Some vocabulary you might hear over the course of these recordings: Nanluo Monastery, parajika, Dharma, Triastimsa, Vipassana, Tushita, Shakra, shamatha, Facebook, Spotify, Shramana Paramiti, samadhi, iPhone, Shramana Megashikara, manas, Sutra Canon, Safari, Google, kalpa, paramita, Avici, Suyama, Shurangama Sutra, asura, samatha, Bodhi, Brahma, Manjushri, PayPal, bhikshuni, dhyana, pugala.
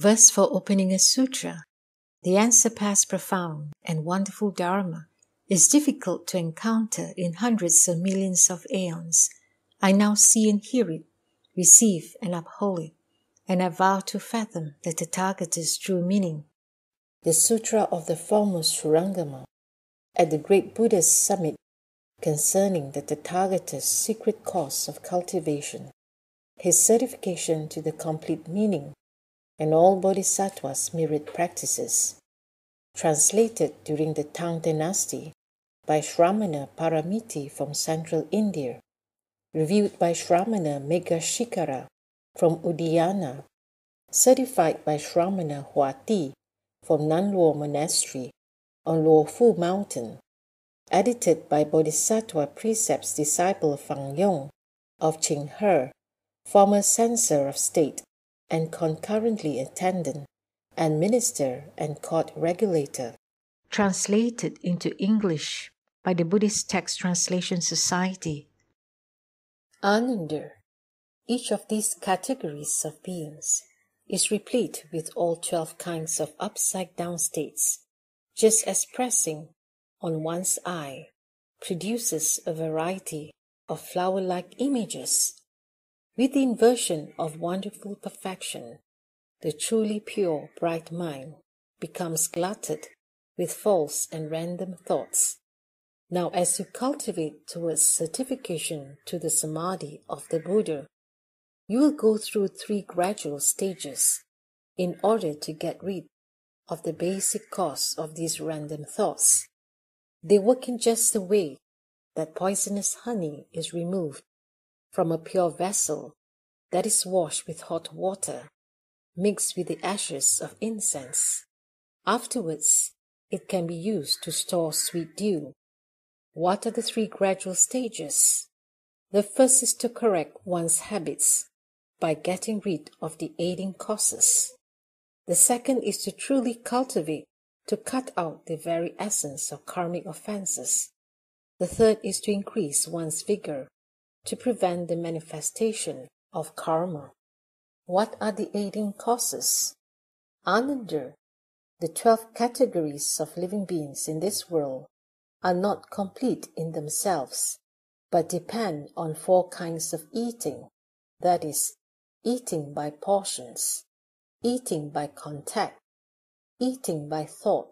Thus, for opening a sutra, the unsurpassed profound and wonderful Dharma is difficult to encounter in hundreds or millions of aeons. I now see and hear it, receive and uphold it, and I vow to fathom the Tathagata's true meaning. The Sutra of the Foremost Shurangama at the Great Buddha's Summit concerning the Tathagata's secret course of cultivation, his certification to the complete meaning, and all Bodhisattvas' myriad practices. Translated during the Tang Dynasty by Shramana Paramiti from Central India. Reviewed by Shramana Megashikara from Udiana. Certified by Shramana Huati from Nanluo Monastery on Luofu Mountain. Edited by Bodhisattva Precept's disciple Fang Yong of Qing He, former censor of state and concurrently attendant and minister and court regulator. Translated into English by the Buddhist Text Translation Society. Ananda. Each of these categories of beings is replete with all 12 kinds of upside-down states, just as pressing on one's eye produces a variety of flower-like images. With the inversion of wonderful perfection, the truly pure, bright mind becomes glutted with false and random thoughts. Now, as you cultivate towards certification to the samadhi of the Buddha, you will go through 3 gradual stages in order to get rid of the basic cause of these random thoughts. They work in just the way that poisonous honey is removed from a pure vessel that is washed with hot water, mixed with the ashes of incense. Afterwards, it can be used to store sweet dew. What are the 3 gradual stages? The first is to correct one's habits by getting rid of the aiding causes. The second is to truly cultivate, to cut out the very essence of karmic offenses. The third is to increase one's vigor, to prevent the manifestation of karma. What are the aiding causes? Ananda, the 12 categories of living beings in this world, are not complete in themselves, but depend on 4 kinds of eating, that is, eating by portions, eating by contact, eating by thought,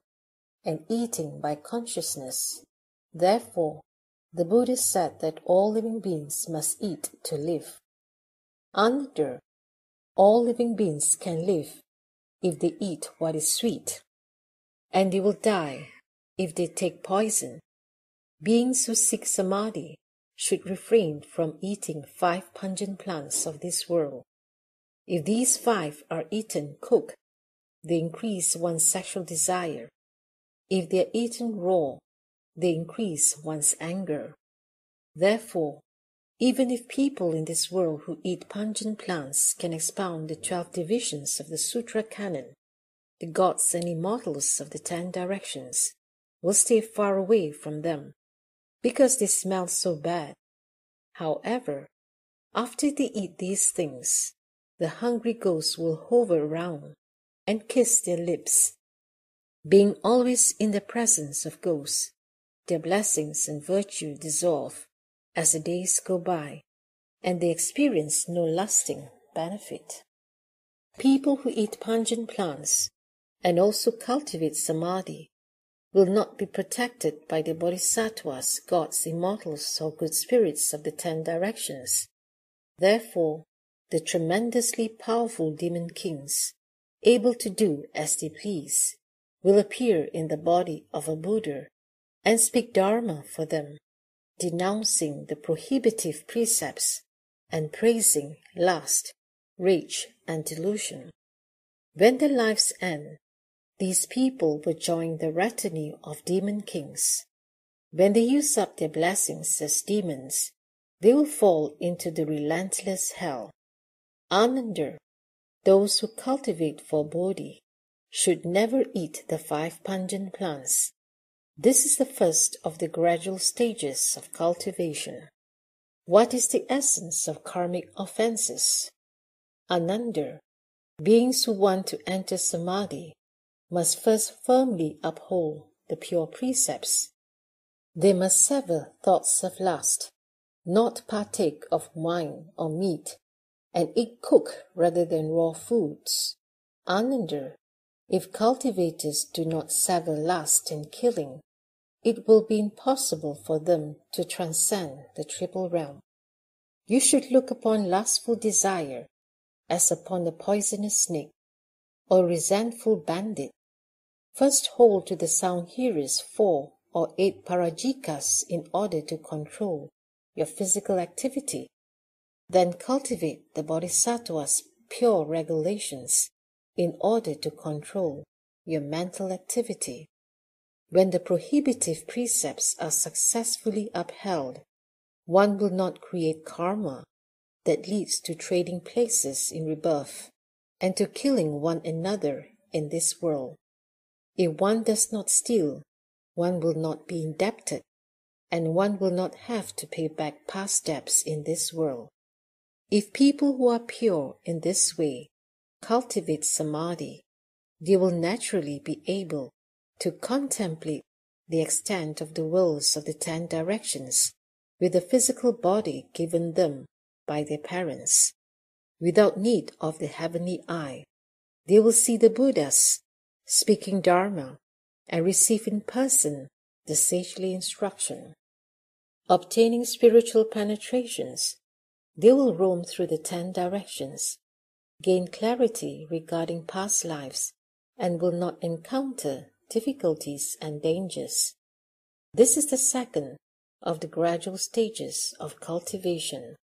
and eating by consciousness. Therefore, the Buddha said that all living beings must eat to live. Ananda, all living beings can live if they eat what is sweet, and they will die if they take poison. Beings who seek samadhi should refrain from eating 5 pungent plants of this world. If these 5 are eaten cooked, they increase one's sexual desire. If they are eaten raw, they increase one's anger. Therefore, even if people in this world who eat pungent plants can expound the 12 divisions of the Sutra Canon, the gods and immortals of the 10 directions will stay far away from them, because they smell so bad. However, after they eat these things, the hungry ghosts will hover around and kiss their lips. Being always in the presence of ghosts, their blessings and virtue dissolve as the days go by, and they experience no lasting benefit. People who eat pungent plants and also cultivate samadhi will not be protected by the bodhisattvas, gods, immortals, or good spirits of the 10 directions. Therefore, the tremendously powerful demon kings, able to do as they please, will appear in the body of a Buddha and speak Dharma for them, denouncing the prohibitive precepts and praising lust, rage, and delusion. When their lives end, these people will join the retinue of demon kings. When they use up their blessings as demons, they will fall into the relentless hell. Ananda, those who cultivate for Bodhi, should never eat the 5 pungent plants. This is the first of the gradual stages of cultivation. What is the essence of karmic offenses? Ananda, Beings who want to enter samadhi must first firmly uphold the pure precepts. They must sever thoughts of lust, not partake of wine or meat, and eat cooked rather than raw foods. Ananda, if cultivators do not sever lust and killing, it will be impossible for them to transcend the triple realm. You should look upon lustful desire as upon a poisonous snake or resentful bandit. First hold to the sound hearers 4 or 8 parajikas in order to control your physical activity. Then cultivate the bodhisattva's pure regulations in order to control your mental activity. When the prohibitive precepts are successfully upheld, one will not create karma that leads to trading places in rebirth and to killing one another in this world. If one does not steal, one will not be indebted, and one will not have to pay back past debts in this world. If people who are pure in this way cultivate samadhi, they will naturally be able to contemplate the extent of the worlds of the 10 directions with the physical body given them by their parents. Without need of the heavenly eye, they will see the Buddhas speaking Dharma and receive in person the sagely instruction. Obtaining spiritual penetrations, they will roam through the 10 directions, gain clarity regarding past lives, and will not encounter difficulties and dangers. This is the second of the gradual stages of cultivation.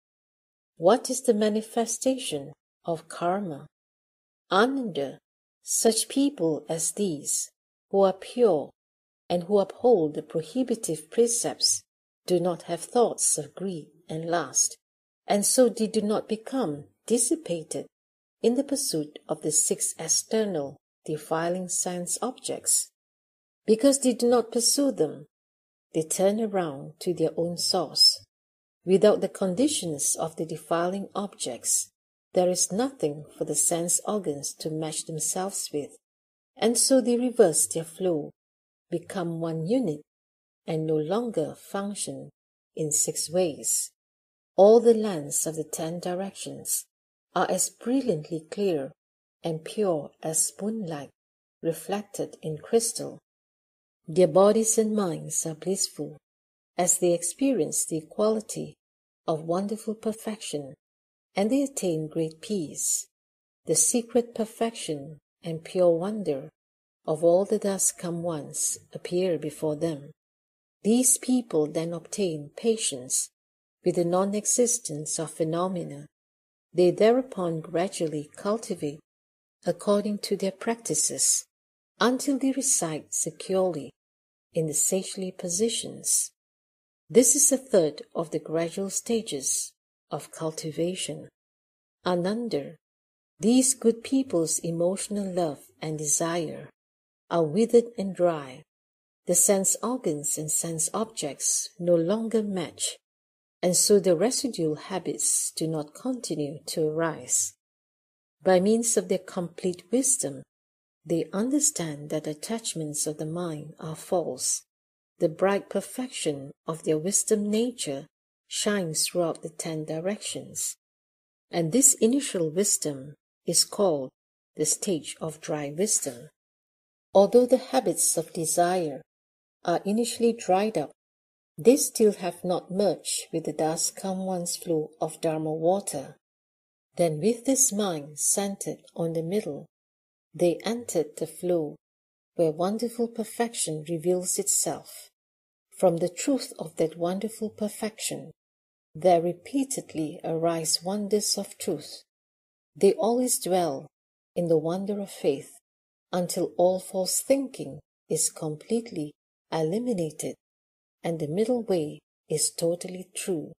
What is the manifestation of karma? Ananda, such people as these, who are pure and who uphold the prohibitive precepts, do not have thoughts of greed and lust, and so they do not become dissipated in the pursuit of the 6 external defiling sense objects. Because they do not pursue them, they turn around to their own source. Without the conditions of the defiling objects, there is nothing for the sense organs to match themselves with, and so they reverse their flow, become one unit, and no longer function in 6 ways. All the lands of the 10 directions are as brilliantly clear and pure as moonlight reflected in crystal. Their bodies and minds are blissful as they experience the equality of wonderful perfection, and they attain great peace, the secret perfection and pure wonder of all that does come once appear before them. These people then obtain patience with the non-existence of phenomena. They thereupon gradually cultivate according to their practices, until they reside securely in the sagely positions. This is the third of the gradual stages of cultivation. Ananda, these good people's emotional love and desire are withered and dry. The sense organs and sense objects no longer match, and so the residual habits do not continue to arise. By means of their complete wisdom, they understand that attachments of the mind are false. The bright perfection of their wisdom nature shines throughout the 10 directions, and this initial wisdom is called the stage of dry wisdom. Although the habits of desire are initially dried up, they still have not merged with the dust-come-once flow of Dharma water. Then, with this mind centered on the middle, they entered the flow where wonderful perfection reveals itself. From the truth of that wonderful perfection, there repeatedly arise wonders of truth. They always dwell in the wonder of faith until all false thinking is completely eliminated and the middle way is totally true.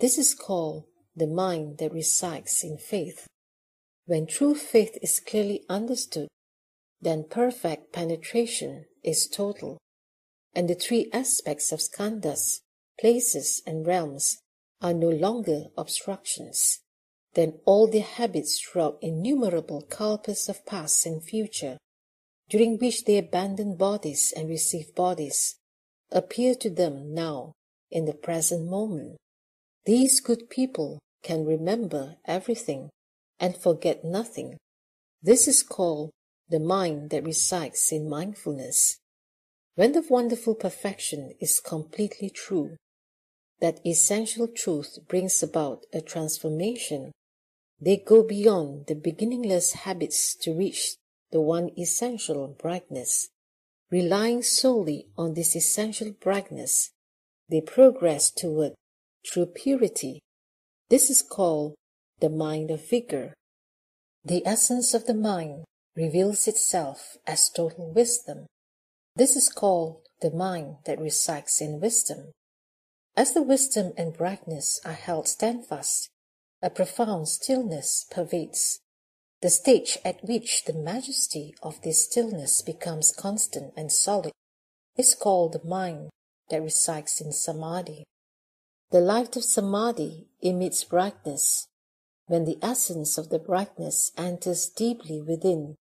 This is called the mind that resides in faith. When true faith is clearly understood, then perfect penetration is total, and the 3 aspects of skandhas, places, and realms are no longer obstructions. than all their habits throughout innumerable kalpas of past and future, during which they abandoned bodies and received bodies, appear to them now, in the present moment. These good people can remember everything and forget nothing. This is called the mind that resides in mindfulness. When the wonderful perfection is completely true, that essential truth brings about a transformation. They go beyond the beginningless habits to reach the one essential brightness. Relying solely on this essential brightness, they progress toward true purity. This is called the mind of vigor. The essence of the mind reveals itself as total wisdom. This is called the mind that resides in wisdom. As the wisdom and brightness are held steadfast, a profound stillness pervades. The stage at which the majesty of this stillness becomes constant and solid is called the mind that resides in samadhi. The light of samadhi emits brightness. When the essence of the brightness enters deeply within,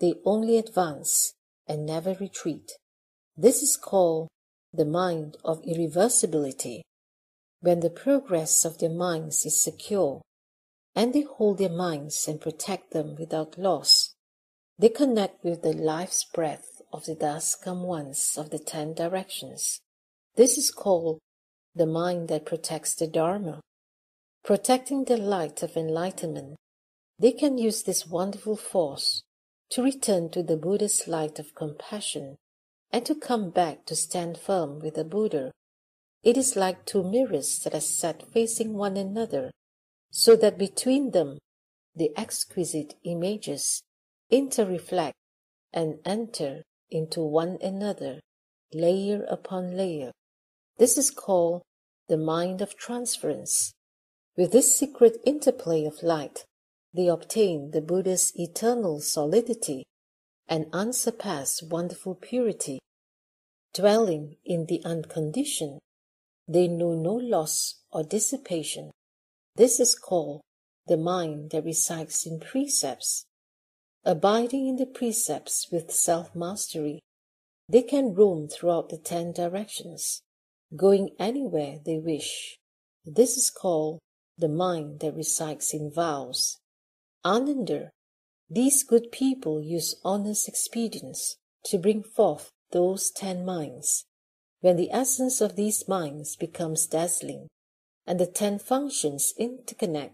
they only advance and never retreat. This is called the mind of irreversibility. When the progress of their minds is secure, and they hold their minds and protect them without loss, they connect with the life's breath of the dust-come ones of the 10 directions. This is called the mind that protects the Dharma. Protecting the light of enlightenment, they can use this wonderful force to return to the Buddha's light of compassion, and to come back to stand firm with the Buddha. It is like two mirrors that are set facing one another, so that between them the exquisite images interreflect and enter into one another, layer upon layer. This is called the mind of transference. With this secret interplay of light, they obtain the Buddha's eternal solidity and unsurpassed wonderful purity. Dwelling in the unconditioned, they know no loss or dissipation. This is called the mind that resides in precepts. Abiding in the precepts with self-mastery, they can roam throughout the 10 directions, going anywhere they wish. This is called the mind that resides in vows. Ananda. These good people use honest expedience to bring forth those 10 minds. When the essence of these minds becomes dazzling, and the 10 functions interconnect,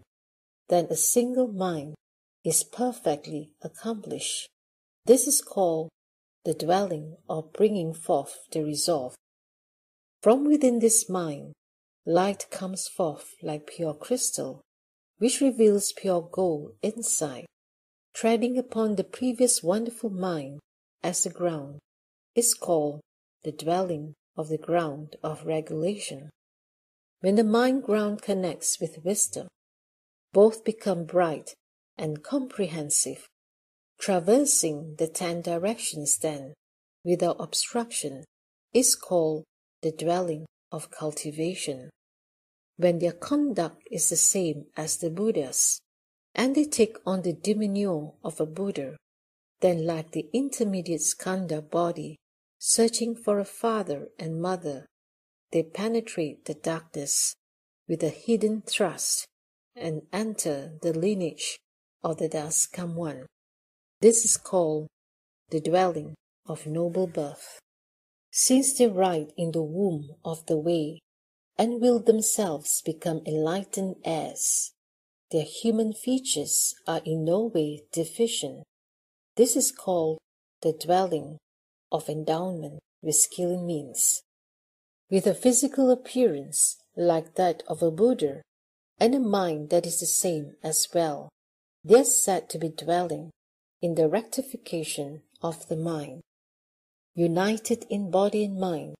then a single mind is perfectly accomplished. This is called the dwelling or bringing forth the resolve. From within this mind, light comes forth like pure crystal, which reveals pure gold inside. Treading upon the previous wonderful mind as the ground is called the dwelling of the ground of regulation. When the mind ground connects with wisdom, both become bright and comprehensive, traversing the 10 directions then, without obstruction, is called the dwelling of cultivation. When their conduct is the same as the Buddha's, and they take on the demeanor of a Buddha, then like the intermediate skandha body, searching for a father and mother, they penetrate the darkness with a hidden thrust and enter the lineage of the dust-come one. This is called the dwelling of noble birth. Since they ride in the womb of the way and will themselves become enlightened heirs, their human features are in no way deficient. This is called the dwelling of endowment with skill and means. With a physical appearance like that of a Buddha, and a mind that is the same as well, they are said to be dwelling in the rectification of the mind. United in body and mind,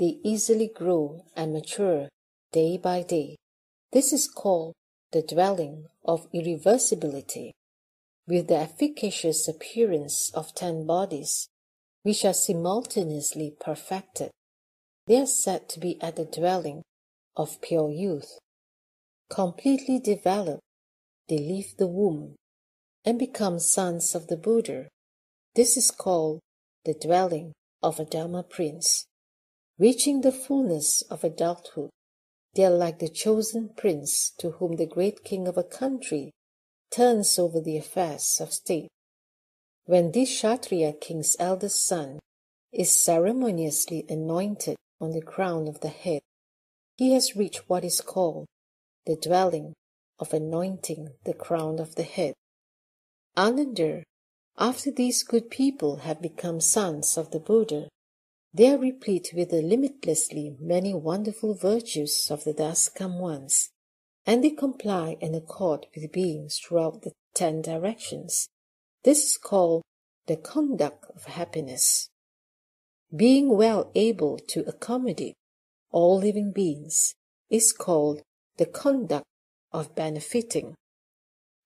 they easily grow and mature day by day. This is called the dwelling of irreversibility. With the efficacious appearance of 10 bodies, which are simultaneously perfected, they are said to be at the dwelling of pure youth. Completely developed, they leave the womb and become sons of the Buddha. This is called the dwelling of a Dharma prince. Reaching the fullness of adulthood, they are like the chosen prince to whom the great king of a country turns over the affairs of state. When this Kshatriya king's eldest son is ceremoniously anointed on the crown of the head, he has reached what is called the dwelling of anointing the crown of the head. Ananda, after these good people have become sons of the Buddha, they are replete with the limitlessly many wonderful virtues of the thus-come ones, and they comply and accord with beings throughout the 10 directions. This is called the conduct of happiness. Being well able to accommodate all living beings is called the conduct of benefiting.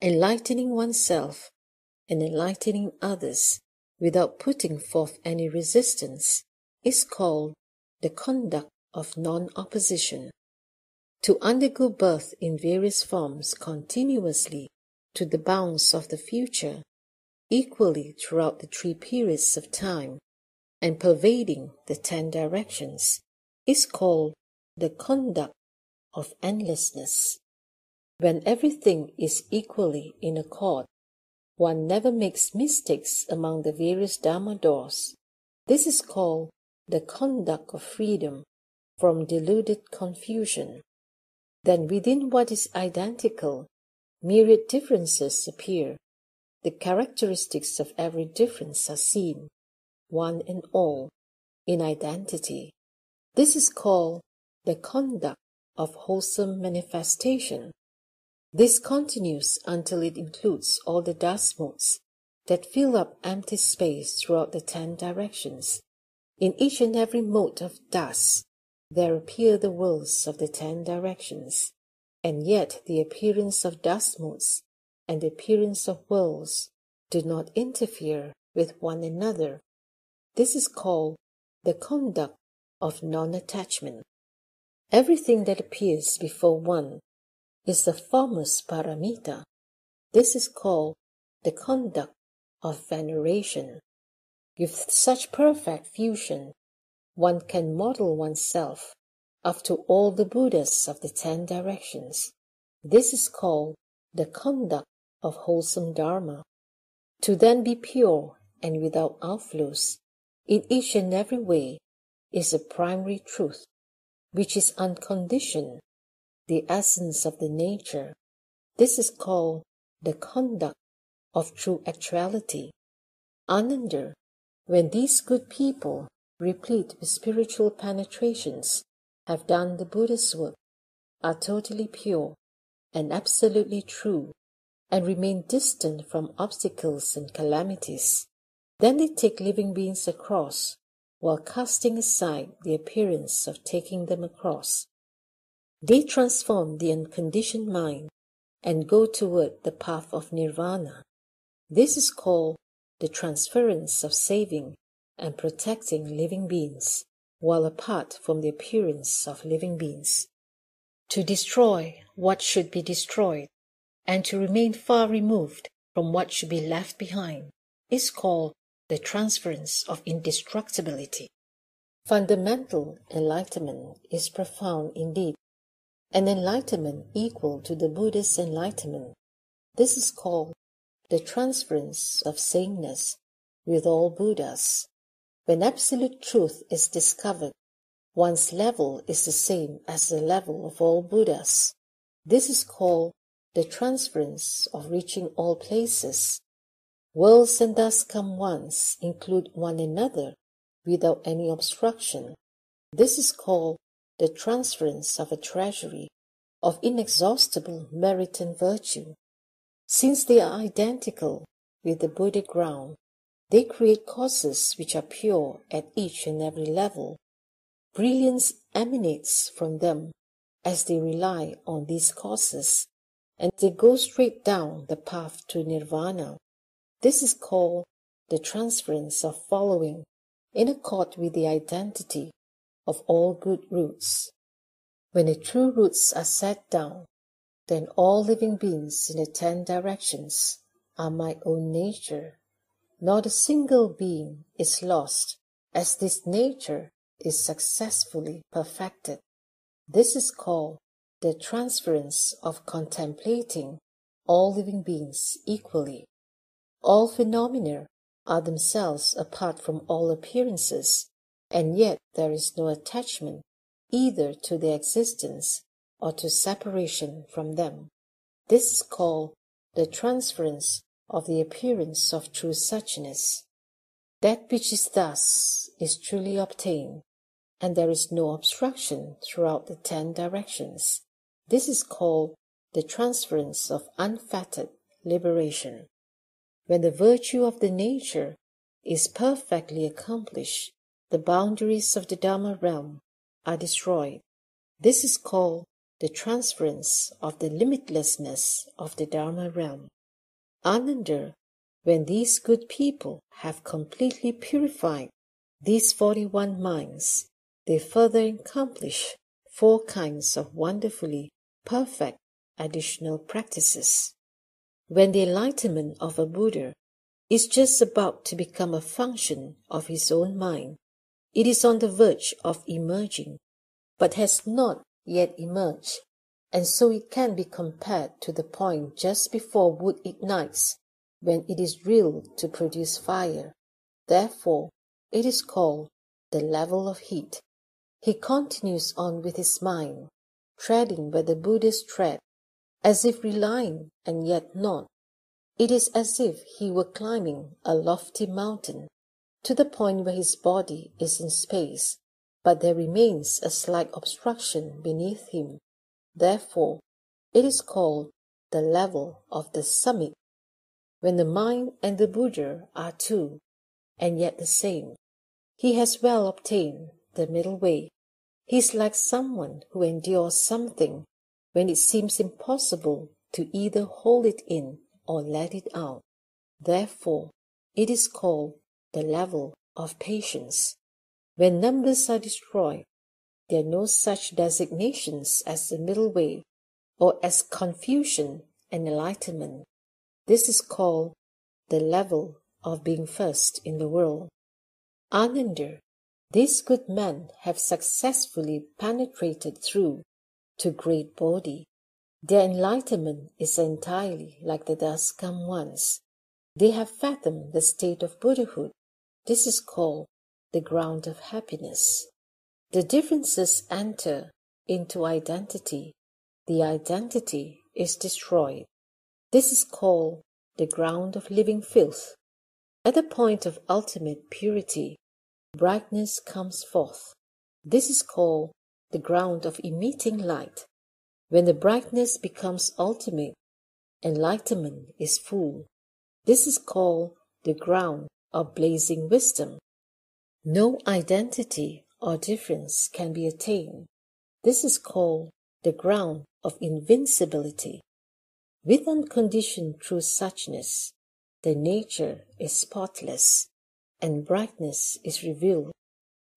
Enlightening oneself and enlightening others without putting forth any resistance is called the conduct of non-opposition. To undergo birth in various forms continuously to the bounds of the future, equally throughout the 3 periods of time, and pervading the 10 directions, is called the conduct of endlessness. When everything is equally in accord, one never makes mistakes among the various Dharma doors. This is called the conduct of freedom from deluded confusion. Then within what is identical, myriad differences appear. The characteristics of every difference are seen, one and all, in identity. This is called the conduct of wholesome manifestation. This continues until it includes all the dust motes that fill up empty space throughout the 10 directions. In each and every mode of dust, there appear the worlds of the 10 directions, and yet the appearance of dust motes and the appearance of worlds do not interfere with one another. This is called the conduct of non-attachment. Everything that appears before one is the foremost paramita. This is called the conduct of veneration. With such perfect fusion, one can model oneself after all the Buddhas of the 10 directions. This is called the conduct of wholesome Dharma. To then be pure and without outflows in each and every way is the primary truth, which is unconditioned, the essence of the nature. This is called the conduct of true actuality. Ananda, when these good people, replete with spiritual penetrations, have done the Buddha's work, are totally pure and absolutely true, and remain distant from obstacles and calamities, then they take living beings across, while casting aside the appearance of taking them across. They transform the unconditioned mind and go toward the path of nirvana. This is called the transference of saving and protecting living beings, while apart from the appearance of living beings. To destroy what should be destroyed and to remain far removed from what should be left behind is called the transference of indestructibility. Fundamental enlightenment is profound indeed. An enlightenment equal to the Buddha's enlightenment. This is called the transference of sameness with all Buddhas. When absolute truth is discovered, one's level is the same as the level of all Buddhas. This is called the transference of reaching all places. Worlds and thus-come ones include one another without any obstruction. This is called the transference of a treasury of inexhaustible merit and virtue. Since they are identical with the Buddha ground, they create causes which are pure at each and every level. Brilliance emanates from them as they rely on these causes, and they go straight down the path to nirvana. This is called the transference of following in accord with the identity of all good roots. When the true roots are set down, then all living beings in the 10 directions are my own nature. Not a single being is lost, as this nature is successfully perfected. This is called the transference of contemplating all living beings equally. All phenomena are themselves apart from all appearances, and yet there is no attachment either to their existence or to separation from them. This is called the transference of the appearance of true suchness. That which is thus is truly obtained, and there is no obstruction throughout the 10 directions. This is called the transference of unfettered liberation. When the virtue of the nature is perfectly accomplished, the boundaries of the Dharma realm are destroyed. This is called the transference of the limitlessness of the Dharma realm. Ananda, when these good people have completely purified these 41 minds, they further accomplish 4 kinds of wonderfully perfect additional practices. When the enlightenment of a Buddha is just about to become a function of his own mind, it is on the verge of emerging, but has not yet emerged, and so it can be compared to the point just before wood ignites, when it is drilled to produce fire. Therefore, it is called the level of heat. He continues on with his mind, treading where the Buddhas tread, as if relying and yet not. It is as if he were climbing a lofty mountain, to the point where his body is in space, but there remains a slight obstruction beneath him. Therefore, it is called the level of the summit. When the mind and the Buddha are two, and yet the same, he has well obtained the middle way. He is like someone who endures something when it seems impossible to either hold it in or let it out. Therefore, it is called the level of patience. When numbers are destroyed, there are no such designations as the middle way, or as confusion and enlightenment. This is called the level of being first in the world. Ananda, these good men have successfully penetrated through to great Bodhi. Their enlightenment is entirely like the dust-come ones. They have fathomed the state of Buddhahood. This is called the ground of happiness. The differences enter into identity. The identity is destroyed. This is called the ground of living filth. At the point of ultimate purity, brightness comes forth. This is called the ground of emitting light. When the brightness becomes ultimate, enlightenment is full. This is called the ground of blazing wisdom. No identity or difference can be attained. This is called the ground of invincibility. With unconditioned true suchness, the nature is spotless, and brightness is revealed.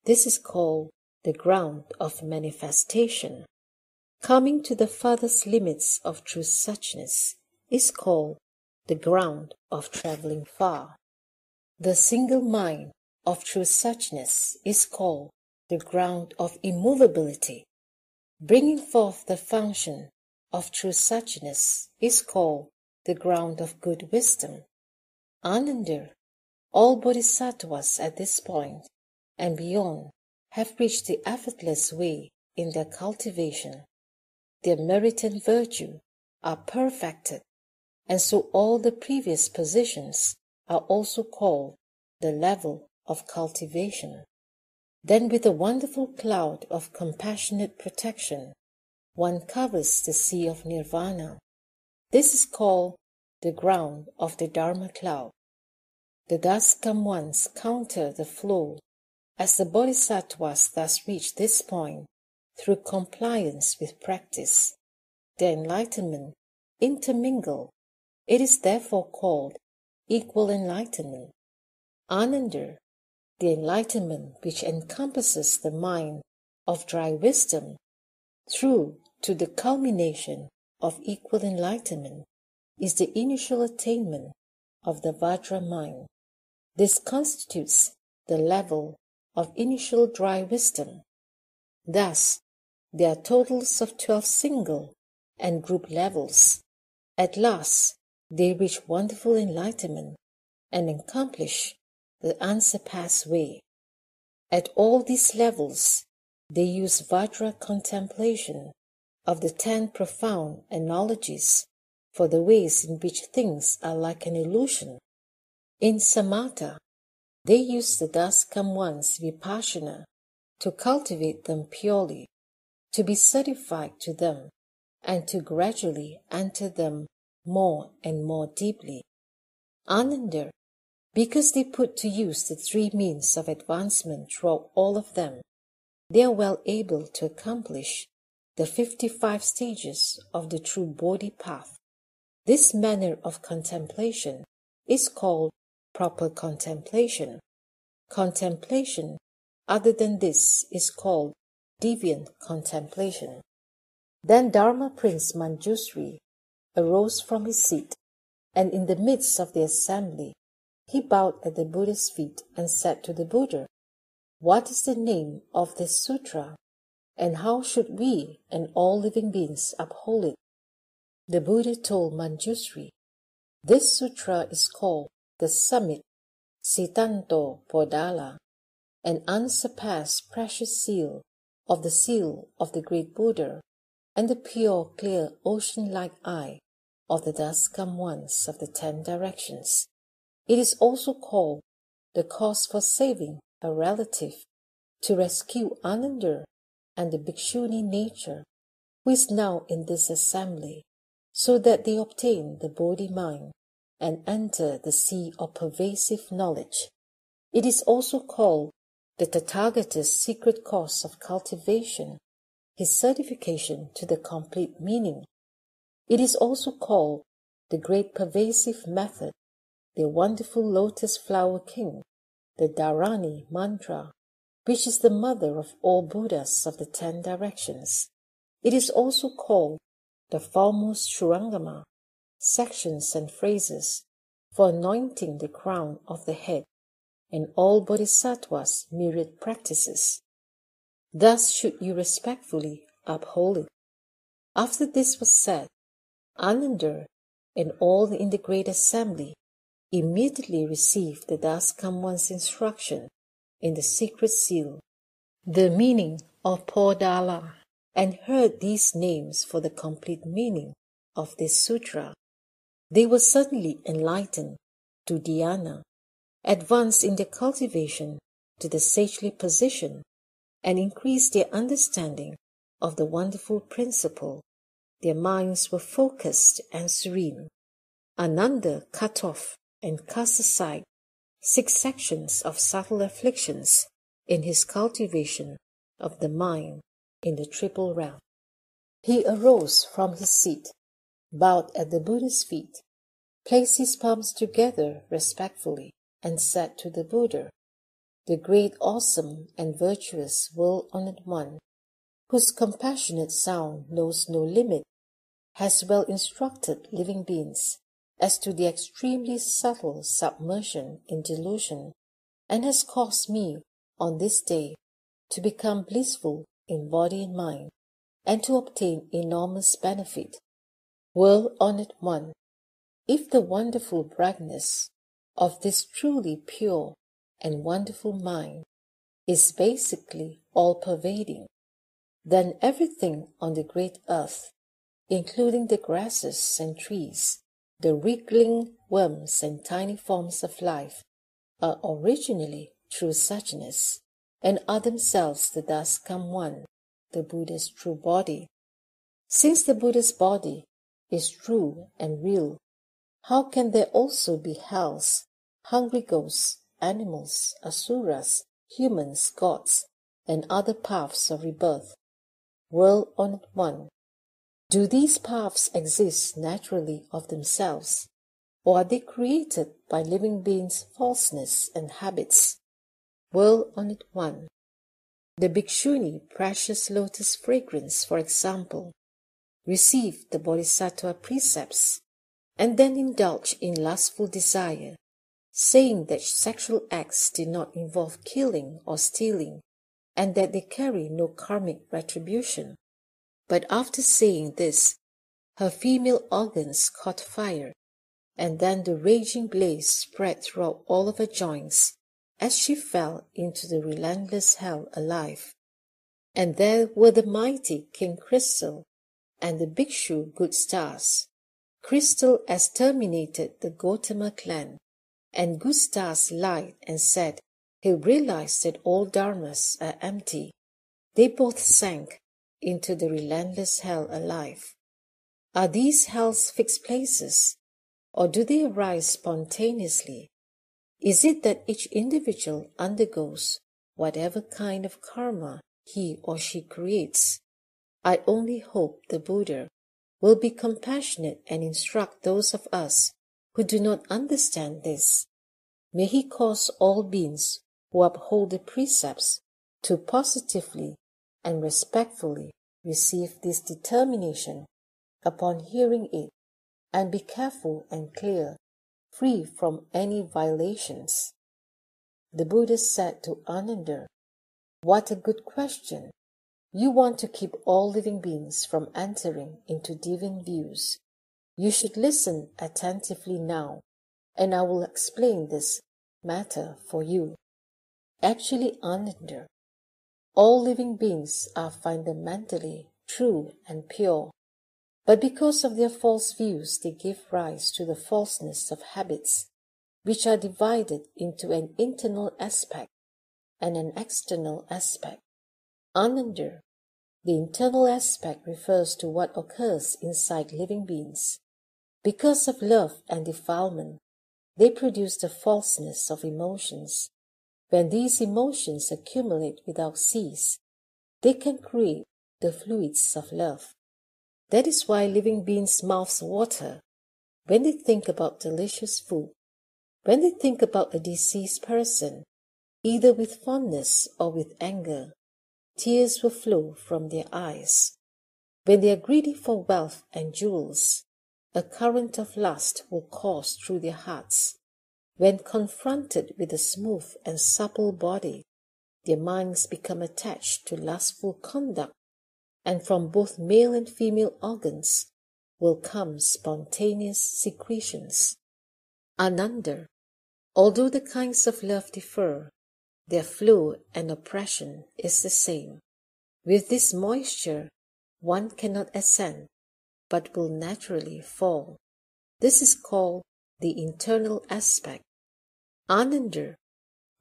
This is called the ground of manifestation. Coming to the furthest limits of true suchness is called the ground of travelling far. The single mind of true suchness is called the ground of immovability. Bringing forth the function of true suchness is called the ground of good wisdom. Ananda, all bodhisattvas at this point and beyond have reached the effortless way in their cultivation. Their merit and virtue are perfected, and so all the previous positions are also called the level of cultivation. Then, with a wonderful cloud of compassionate protection, one covers the sea of nirvana. This is called the ground of the Dharma cloud. The dust-come ones counter the flow, as the bodhisattvas thus reach this point through compliance with practice. Their enlightenment intermingle. It is therefore called equal enlightenment. Ananda, the enlightenment which encompasses the mind of dry wisdom, through to the culmination of equal enlightenment is the initial attainment of the Vajra mind. This constitutes the level of initial dry wisdom. Thus, there are totals of 12 single and group levels. At last, they reach wonderful enlightenment and accomplish the unsurpassed way. At all these levels, they use Vajra contemplation of the 10 profound analogies for the ways in which things are like an illusion. In samatha, they use the thus-come-once vipassana to cultivate them purely, to be certified to them, and to gradually enter them more and more deeply. Ananda, because they put to use the 3 means of advancement throughout all of them, they are well able to accomplish the 55 stages of the true Bodhi path. This manner of contemplation is called proper contemplation. Contemplation other than this is called deviant contemplation. Then Dharma Prince Manjushri arose from his seat, and in the midst of the assembly, he bowed at the Buddha's feet and said to the Buddha, "What is the name of this sutra, and how should we and all living beings uphold it?" The Buddha told Manjushri, "This sutra is called the summit, sitanto podala, an unsurpassed precious seal of the great Buddha and the pure, clear, ocean-like eye of the thus-come-ones of the 10 directions. It is also called the cause for saving a relative, to rescue Ananda and the bhikshuni nature, who is now in this assembly, so that they obtain the Bodhi mind and enter the sea of pervasive knowledge. It is also called the Tathagata's secret cause of cultivation, his certification to the complete meaning. It is also called the great pervasive method, the wonderful lotus flower king, the Dharani mantra, which is the mother of all Buddhas of the 10 directions. It is also called the foremost Shurangama, sections and phrases for anointing the crown of the head, and all Bodhisattvas' myriad practices. Thus should you respectfully uphold it." After this was said, Ananda and all in the great assembly immediately received the thus-come-one's instruction in the secret seal, the meaning of podala, and heard these names for the complete meaning of this sutra. They were suddenly enlightened to Udiana, advanced in their cultivation to the sagely position, and increased their understanding of the wonderful principle. Their minds were focused and serene. Ananda cut off and cast aside 6 sections of subtle afflictions in his cultivation of the mind in the triple realm. He arose from his seat, bowed at the Buddha's feet, placed his palms together respectfully, and said to the Buddha, "The great, awesome, and virtuous world-honored one, whose compassionate sound knows no limit, has well instructed living beings as to the extremely subtle submersion in delusion, and has caused me on this day to become blissful in body and mind, and to obtain enormous benefit. World-honored one, if the wonderful brightness of this truly pure and wonderful mind is basically all-pervading, then everything on the great earth, including the grasses and trees, the wriggling worms and tiny forms of life, are originally true suchness, and are themselves the thus-come-one, the Buddha's true body. Since the Buddha's body is true and real, how can there also be hells, hungry ghosts, animals, asuras, humans, gods, and other paths of rebirth? World-honored one, do these paths exist naturally of themselves, or are they created by living beings' falseness and habits? World-honored one, the bhikshuni precious lotus fragrance, for example, receive the Bodhisattva precepts, and then indulge in lustful desire, saying that sexual acts did not involve killing or stealing, and that they carry no karmic retribution. But after saying this, her female organs caught fire, and then the raging blaze spread throughout all of her joints as she fell into the relentless hell alive. And there were the mighty King Crystal and the Bhikshu Good Stars. Crystal exterminated the Gotama clan, and Good Stars lied and said he realized that all dharmas are empty. They both sank into the relentless hell alive. Are these hells fixed places, or do they arise spontaneously? Is it that each individual undergoes whatever kind of karma he or she creates? I only hope the Buddha will be compassionate and instruct those of us who do not understand this. May he cause all beings who uphold the precepts to positively and respectfully receive this determination upon hearing it, and be careful and clear, free from any violations. The Buddha said to Ananda, "What a good question! You want to keep all living beings from entering into deviant views. You should listen attentively now, and I will explain this matter for you." Actually, Ananda, all living beings are fundamentally true and pure, but because of their false views they give rise to the falseness of habits, which are divided into an internal aspect and an external aspect. Ananda, the internal aspect refers to what occurs inside living beings. Because of love and defilement, they produce the falseness of emotions. When these emotions accumulate without cease, they can create the fluids of love. That is why living beings' mouths water when they think about delicious food, when they think about a deceased person, either with fondness or with anger. Tears will flow from their eyes. When they are greedy for wealth and jewels, a current of lust will course through their hearts. When confronted with a smooth and supple body, their minds become attached to lustful conduct, and from both male and female organs will come spontaneous secretions. Ananda, although the kinds of love differ, their flow and oppression is the same. With this moisture, one cannot ascend, but will naturally fall. This is called the internal aspect. Ananda,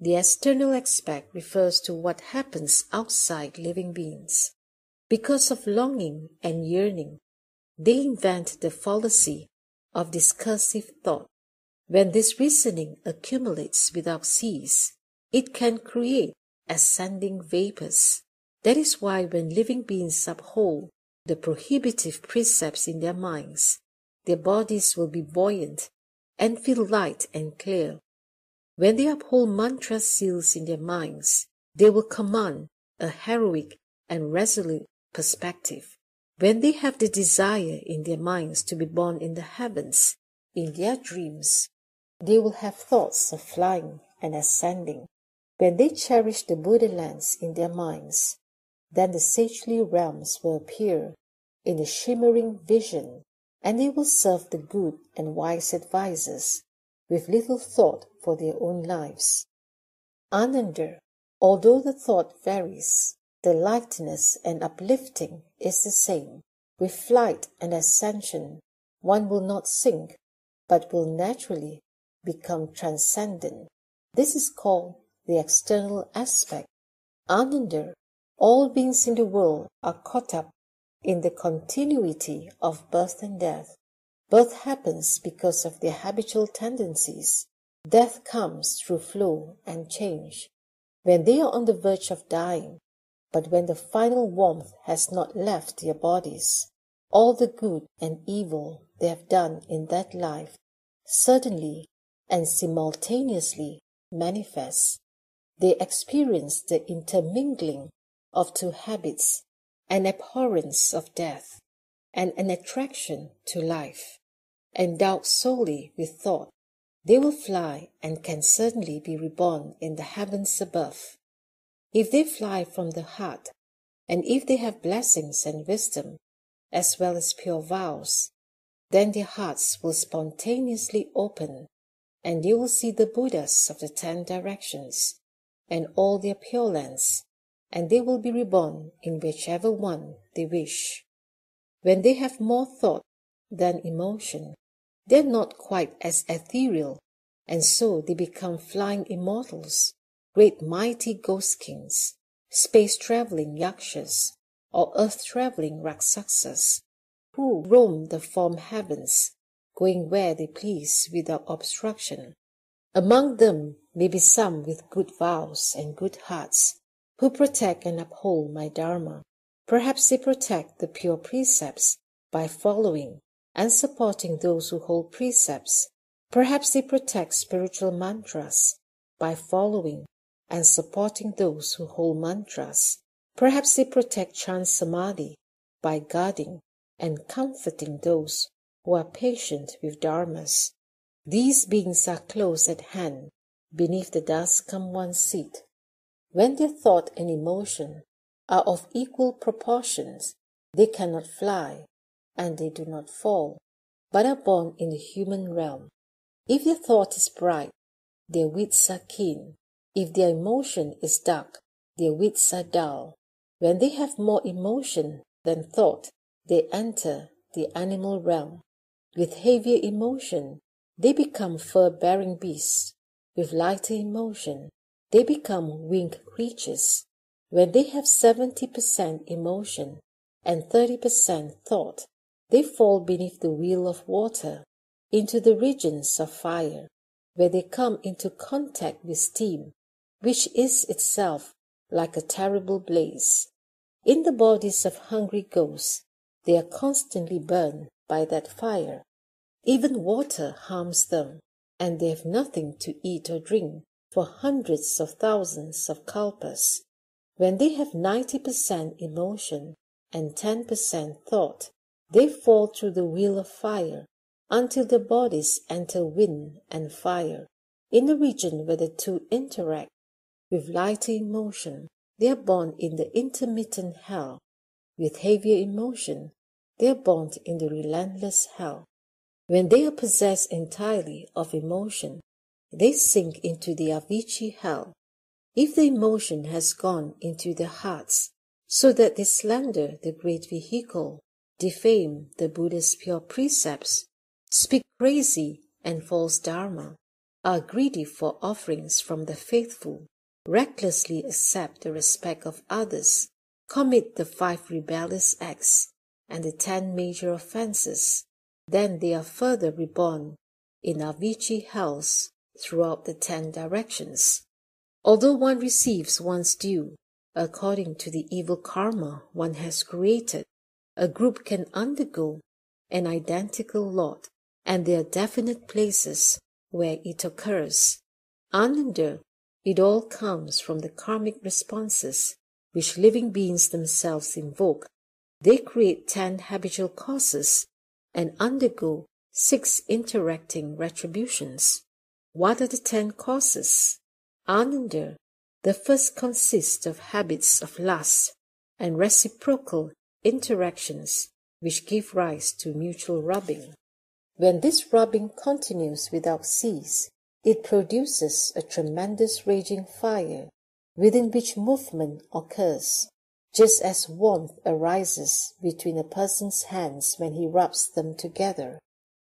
the external aspect refers to what happens outside living beings. Because of longing and yearning, they invent the fallacy of discursive thought. When this reasoning accumulates without cease, it can create ascending vapors. That is why when living beings uphold the prohibitive precepts in their minds, their bodies will be buoyant and feel light and clear. When they uphold mantra seals in their minds, they will command a heroic and resolute perspective. When they have the desire in their minds to be born in the heavens, in their dreams, they will have thoughts of flying and ascending. When they cherish the Buddha lands in their minds, then the sagely realms will appear in the shimmering vision, and they will serve the good and wise advisers with little thought for their own lives. Ananda, although the thought varies, the lightness and uplifting is the same. With flight and ascension, one will not sink, but will naturally become transcendent. This is called the external aspect. Ananda, all beings in the world are caught up in the continuity of birth and death. Birth happens because of their habitual tendencies. Death comes through flow and change. When they are on the verge of dying, but when the final warmth has not left their bodies, all the good and evil they have done in that life suddenly and simultaneously manifests. They experience the intermingling of two habits, an abhorrence of death, and an attraction to life, endowed solely with thought, they will fly and can certainly be reborn in the heavens above. If they fly from the heart, and if they have blessings and wisdom, as well as pure vows, then their hearts will spontaneously open, and you will see the Buddhas of the 10 directions, and all their Pure Lands, and they will be reborn in whichever one they wish. When they have more thought than emotion, they are not quite as ethereal, and so they become flying immortals, great mighty ghost kings, space-travelling yakshas, or earth-travelling raksasas, who roam the form heavens, going where they please without obstruction. Among them may be some with good vows and good hearts, who protect and uphold my Dharma. Perhaps they protect the pure precepts by following and supporting those who hold precepts. Perhaps they protect spiritual mantras by following and supporting those who hold mantras. Perhaps they protect chant samadhi by guarding and comforting those who are patient with dharmas. These beings are close at hand, beneath the dust come one's seat. When their thought and emotion are of equal proportions, they cannot fly, and they do not fall, but are born in the human realm. If their thought is bright, their wits are keen. If their emotion is dark, their wits are dull. When they have more emotion than thought, they enter the animal realm. With heavier emotion, they become fur-bearing beasts. With lighter emotion, they become winged creatures. When they have 70% emotion and 30% thought, they fall beneath the wheel of water, into the regions of fire, where they come into contact with steam, which is itself like a terrible blaze. In the bodies of hungry ghosts, they are constantly burned by that fire. Even water harms them, and they have nothing to eat or drink for hundreds of thousands of kalpas. When they have 90% emotion and 10% thought, they fall through the wheel of fire until their bodies enter wind and fire, in the region where the two interact. With lighter emotion, they are born in the intermittent hell. With heavier emotion, they are born in the relentless hell. When they are possessed entirely of emotion, they sink into the Avici hell. If the emotion has gone into their hearts, so that they slander the great vehicle, defame the Buddha's pure precepts, speak crazy and false dharma, are greedy for offerings from the faithful, recklessly accept the respect of others, commit the 5 rebellious acts and the 10 major offences, then they are further reborn in Avici hells throughout the 10 directions. Although one receives one's due according to the evil karma one has created, a group can undergo an identical lot, and there are definite places where it occurs. Ananda, it all comes from the karmic responses which living beings themselves invoke. They create 10 habitual causes and undergo 6 interacting retributions. What are the 10 causes? Ananda, the first consists of habits of lust and reciprocal interactions which give rise to mutual rubbing. When this rubbing continues without cease, it produces a tremendous raging fire within which movement occurs, just as warmth arises between a person's hands when he rubs them together.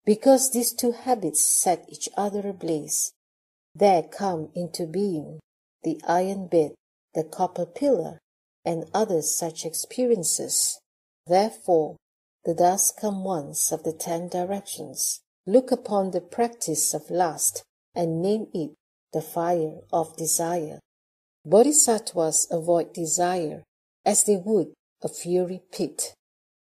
Because these 2 habits set each other ablaze, there come into being the iron bed, the copper pillar, and other such experiences. Therefore, the dust-come ones of the 10 directions look upon the practice of lust and name it the fire of desire. Bodhisattvas avoid desire as they would a fiery pit.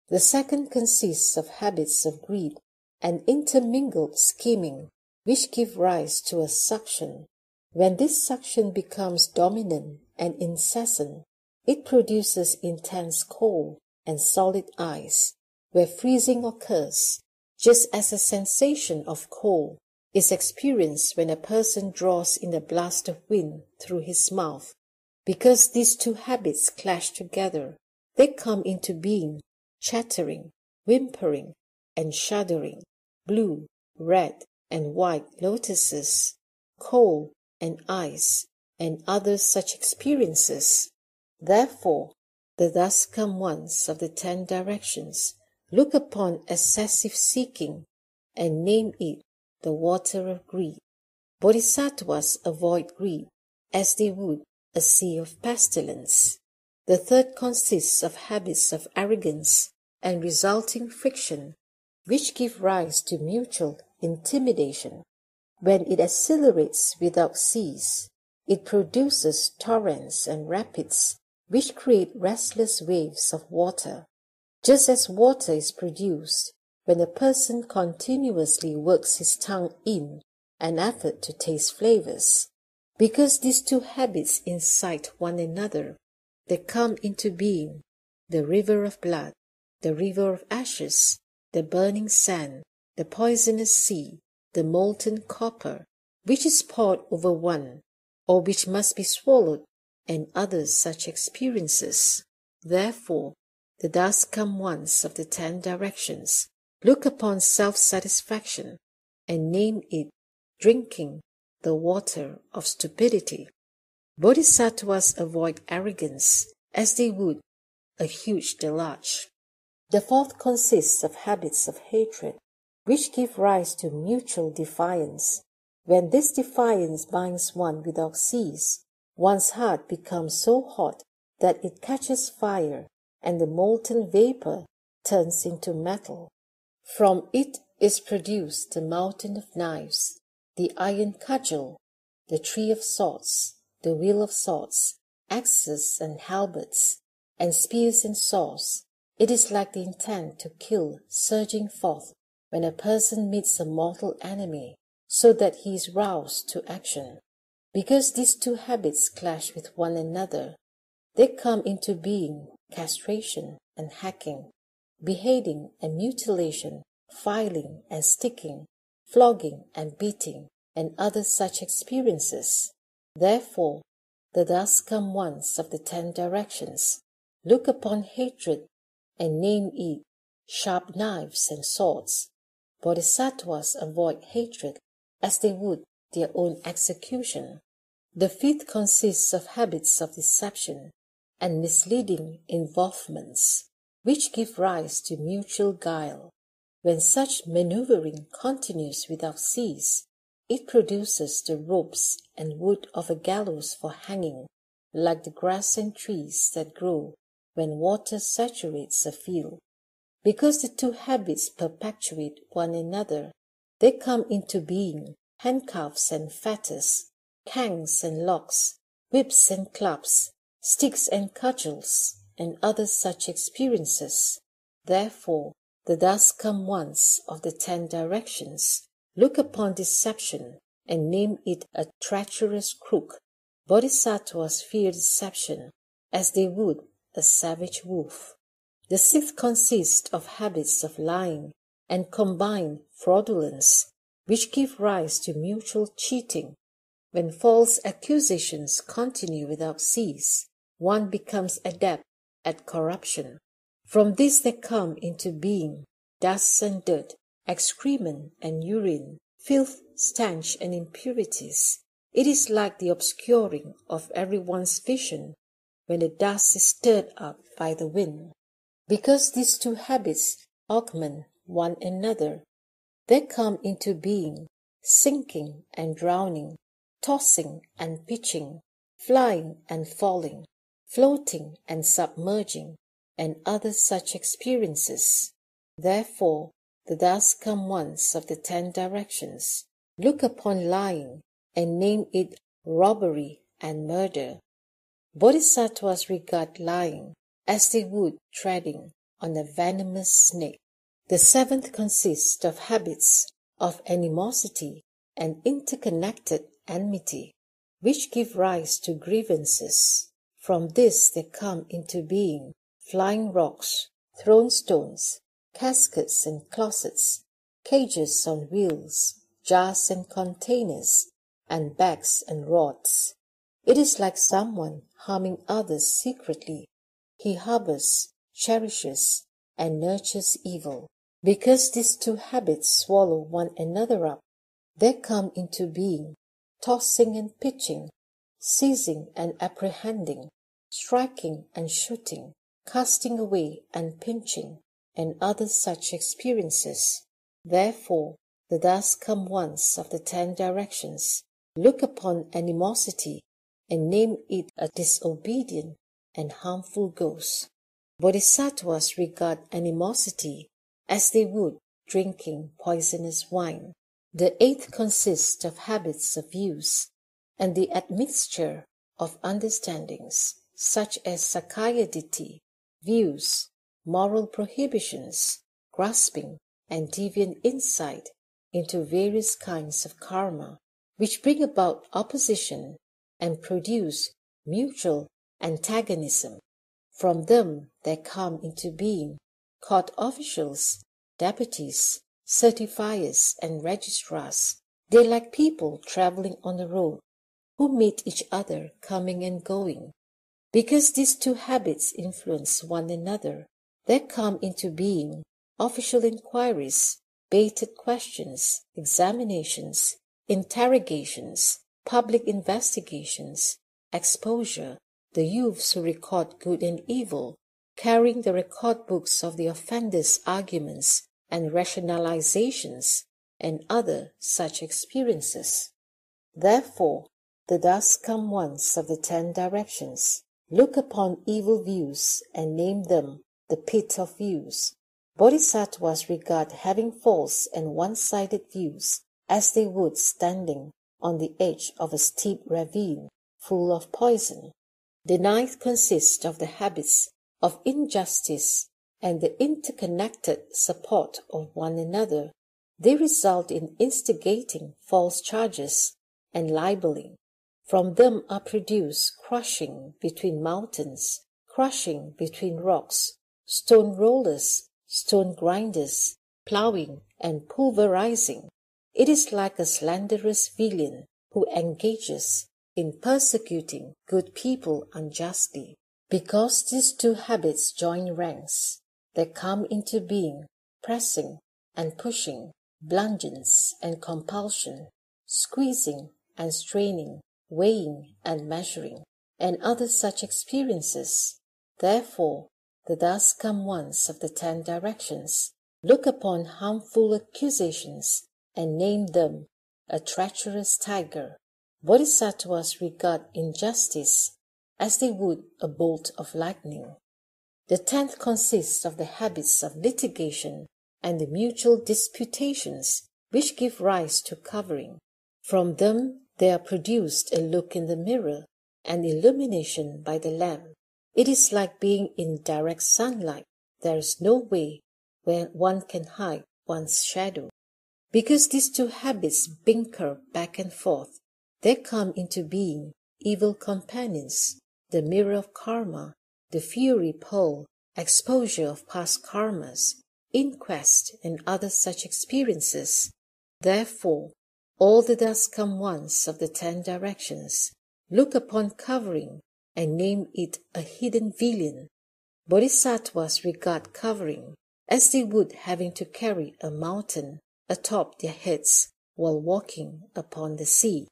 The second consists of habits of greed and intermingled scheming, which give rise to a suction. When this suction becomes dominant and incessant, it produces intense cold and solid ice, where freezing occurs, just as a sensation of cold is experienced when a person draws in a blast of wind through his mouth. Because these two habits clash together, they come into being, chattering, whimpering, and shuddering, blue, red, and white lotuses, coal and ice, and other such experiences. Therefore, the thus come ones of the 10 directions look upon excessive seeking and name it the water of greed. Bodhisattvas avoid greed as they would a sea of pestilence. The third consists of habits of arrogance and resulting friction, which give rise to mutual intimidation. When it accelerates without cease, it produces torrents and rapids, which create restless waves of water. Just as water is produced when a person continuously works his tongue in an effort to taste flavors. Because these two habits incite one another, they come into being, the river of blood, the river of ashes, the burning sand, the poisonous sea, the molten copper, which is poured over one, or which must be swallowed, and other such experiences. Therefore, the thus come ones of the 10 directions look upon self-satisfaction and name it drinking the water of stupidity. Bodhisattvas avoid arrogance as they would a huge deluge. The fourth consists of habits of hatred, which give rise to mutual defiance. When this defiance binds one without cease, one's heart becomes so hot that it catches fire, and the molten vapor turns into metal. From it is produced the mountain of knives, the iron cudgel, the tree of swords, the wheel of swords, axes and halberds, and spears and swords. It is like the intent to kill surging forth when a person meets a mortal enemy, so that he is roused to action. Because these two habits clash with one another, they come into being castration and hacking, beheading and mutilation, filing and sticking, flogging and beating, and other such experiences. Therefore, the thus come ones of the 10 directions look upon hatred and name it sharp knives and swords. Bodhisattvas avoid hatred as they would their own execution. The fifth consists of habits of deception and misleading involvements, which give rise to mutual guile. When such maneuvering continues without cease, it produces the ropes and wood of a gallows for hanging, like the grass and trees that grow when water saturates a field. Because the two habits perpetuate one another, they come into being handcuffs and fetters, cangs and locks, whips and clubs, sticks and cudgels, and other such experiences. Therefore, the thus come ones of the 10 directions look upon deception and name it a treacherous crook. Bodhisattvas fear deception as they would a savage wolf. The sixth consists of habits of lying and combined fraudulence, which give rise to mutual cheating. When false accusations continue without cease, one becomes adept at corruption. From this they come into being dust and dirt, excrement and urine, filth, stench and impurities. It is like the obscuring of everyone's vision when the dust is stirred up by the wind. Because these two habits augment one another, they come into being sinking and drowning, tossing and pitching, flying and falling, floating and submerging, and other such experiences. Therefore, the thus come ones of the 10 directions look upon lying and name it robbery and murder. Bodhisattvas regard lying as they would treading on a venomous snake. The seventh consists of habits of animosity and interconnected enmity, which give rise to grievances. From this they come into being flying rocks, thrown stones, caskets and closets, cages on wheels, jars and containers, and bags and rods. It is like someone harming others secretly. He harbors, cherishes, and nurtures evil. Because these two habits swallow one another up, they come into being, tossing and pitching, seizing and apprehending, striking and shooting, casting away and pinching, and other such experiences. Therefore, the thus-come ones of the 10 directions look upon animosity and name it a disobedient and harmful ghost. Bodhisattvas regard animosity as they would drinking poisonous wine. The 8th consists of habits of use and the admixture of understandings, such as saccadiity, views, moral prohibitions, grasping, and deviant insight into various kinds of karma, which bring about opposition and produce mutual antagonism. From them there come into being court officials, deputies, certifiers, and registrars. They like people travelling on the road, who meet each other coming and going. Because these two habits influence one another, there come into being official inquiries, baited questions, examinations, interrogations, public investigations, exposure, the youths who record good and evil, carrying the record books of the offenders' arguments and rationalizations, and other such experiences. Thus the thus-come ones of the 10 directions look upon evil views and name them the pit of views. Bodhisattvas regard having false and one-sided views as they would standing on the edge of a steep ravine full of poison. The 9th consists of the habits of injustice and the interconnected support of one another. They result in instigating false charges and libeling. From them are produced crushing between mountains, crushing between rocks, stone rollers, stone grinders, ploughing and pulverizing. It is like a slanderous villain who engages in persecuting good people unjustly. Because these two habits join ranks, they come into being pressing and pushing, bludgeons and compulsion, squeezing and straining, weighing and measuring, and other such experiences. Therefore, the thus-come ones of the 10 directions look upon harmful accusations and name them a treacherous tiger. Bodhisattvas regard injustice as they would a bolt of lightning. The 10th consists of the habits of litigation and the mutual disputations which give rise to covering. From them there are produced a look in the mirror and illumination by the lamp. It is like being in direct sunlight. There is no way where one can hide one's shadow. Because these two habits bicker back and forth, there come into being evil companions, the mirror of karma, the fury pole, exposure of past karmas, inquest, and other such experiences. Therefore, all the thus-come ones of the 10 directions look upon covering and name it a hidden villain. Bodhisattvas regard covering as they would having to carry a mountain atop their heads while walking upon the sea.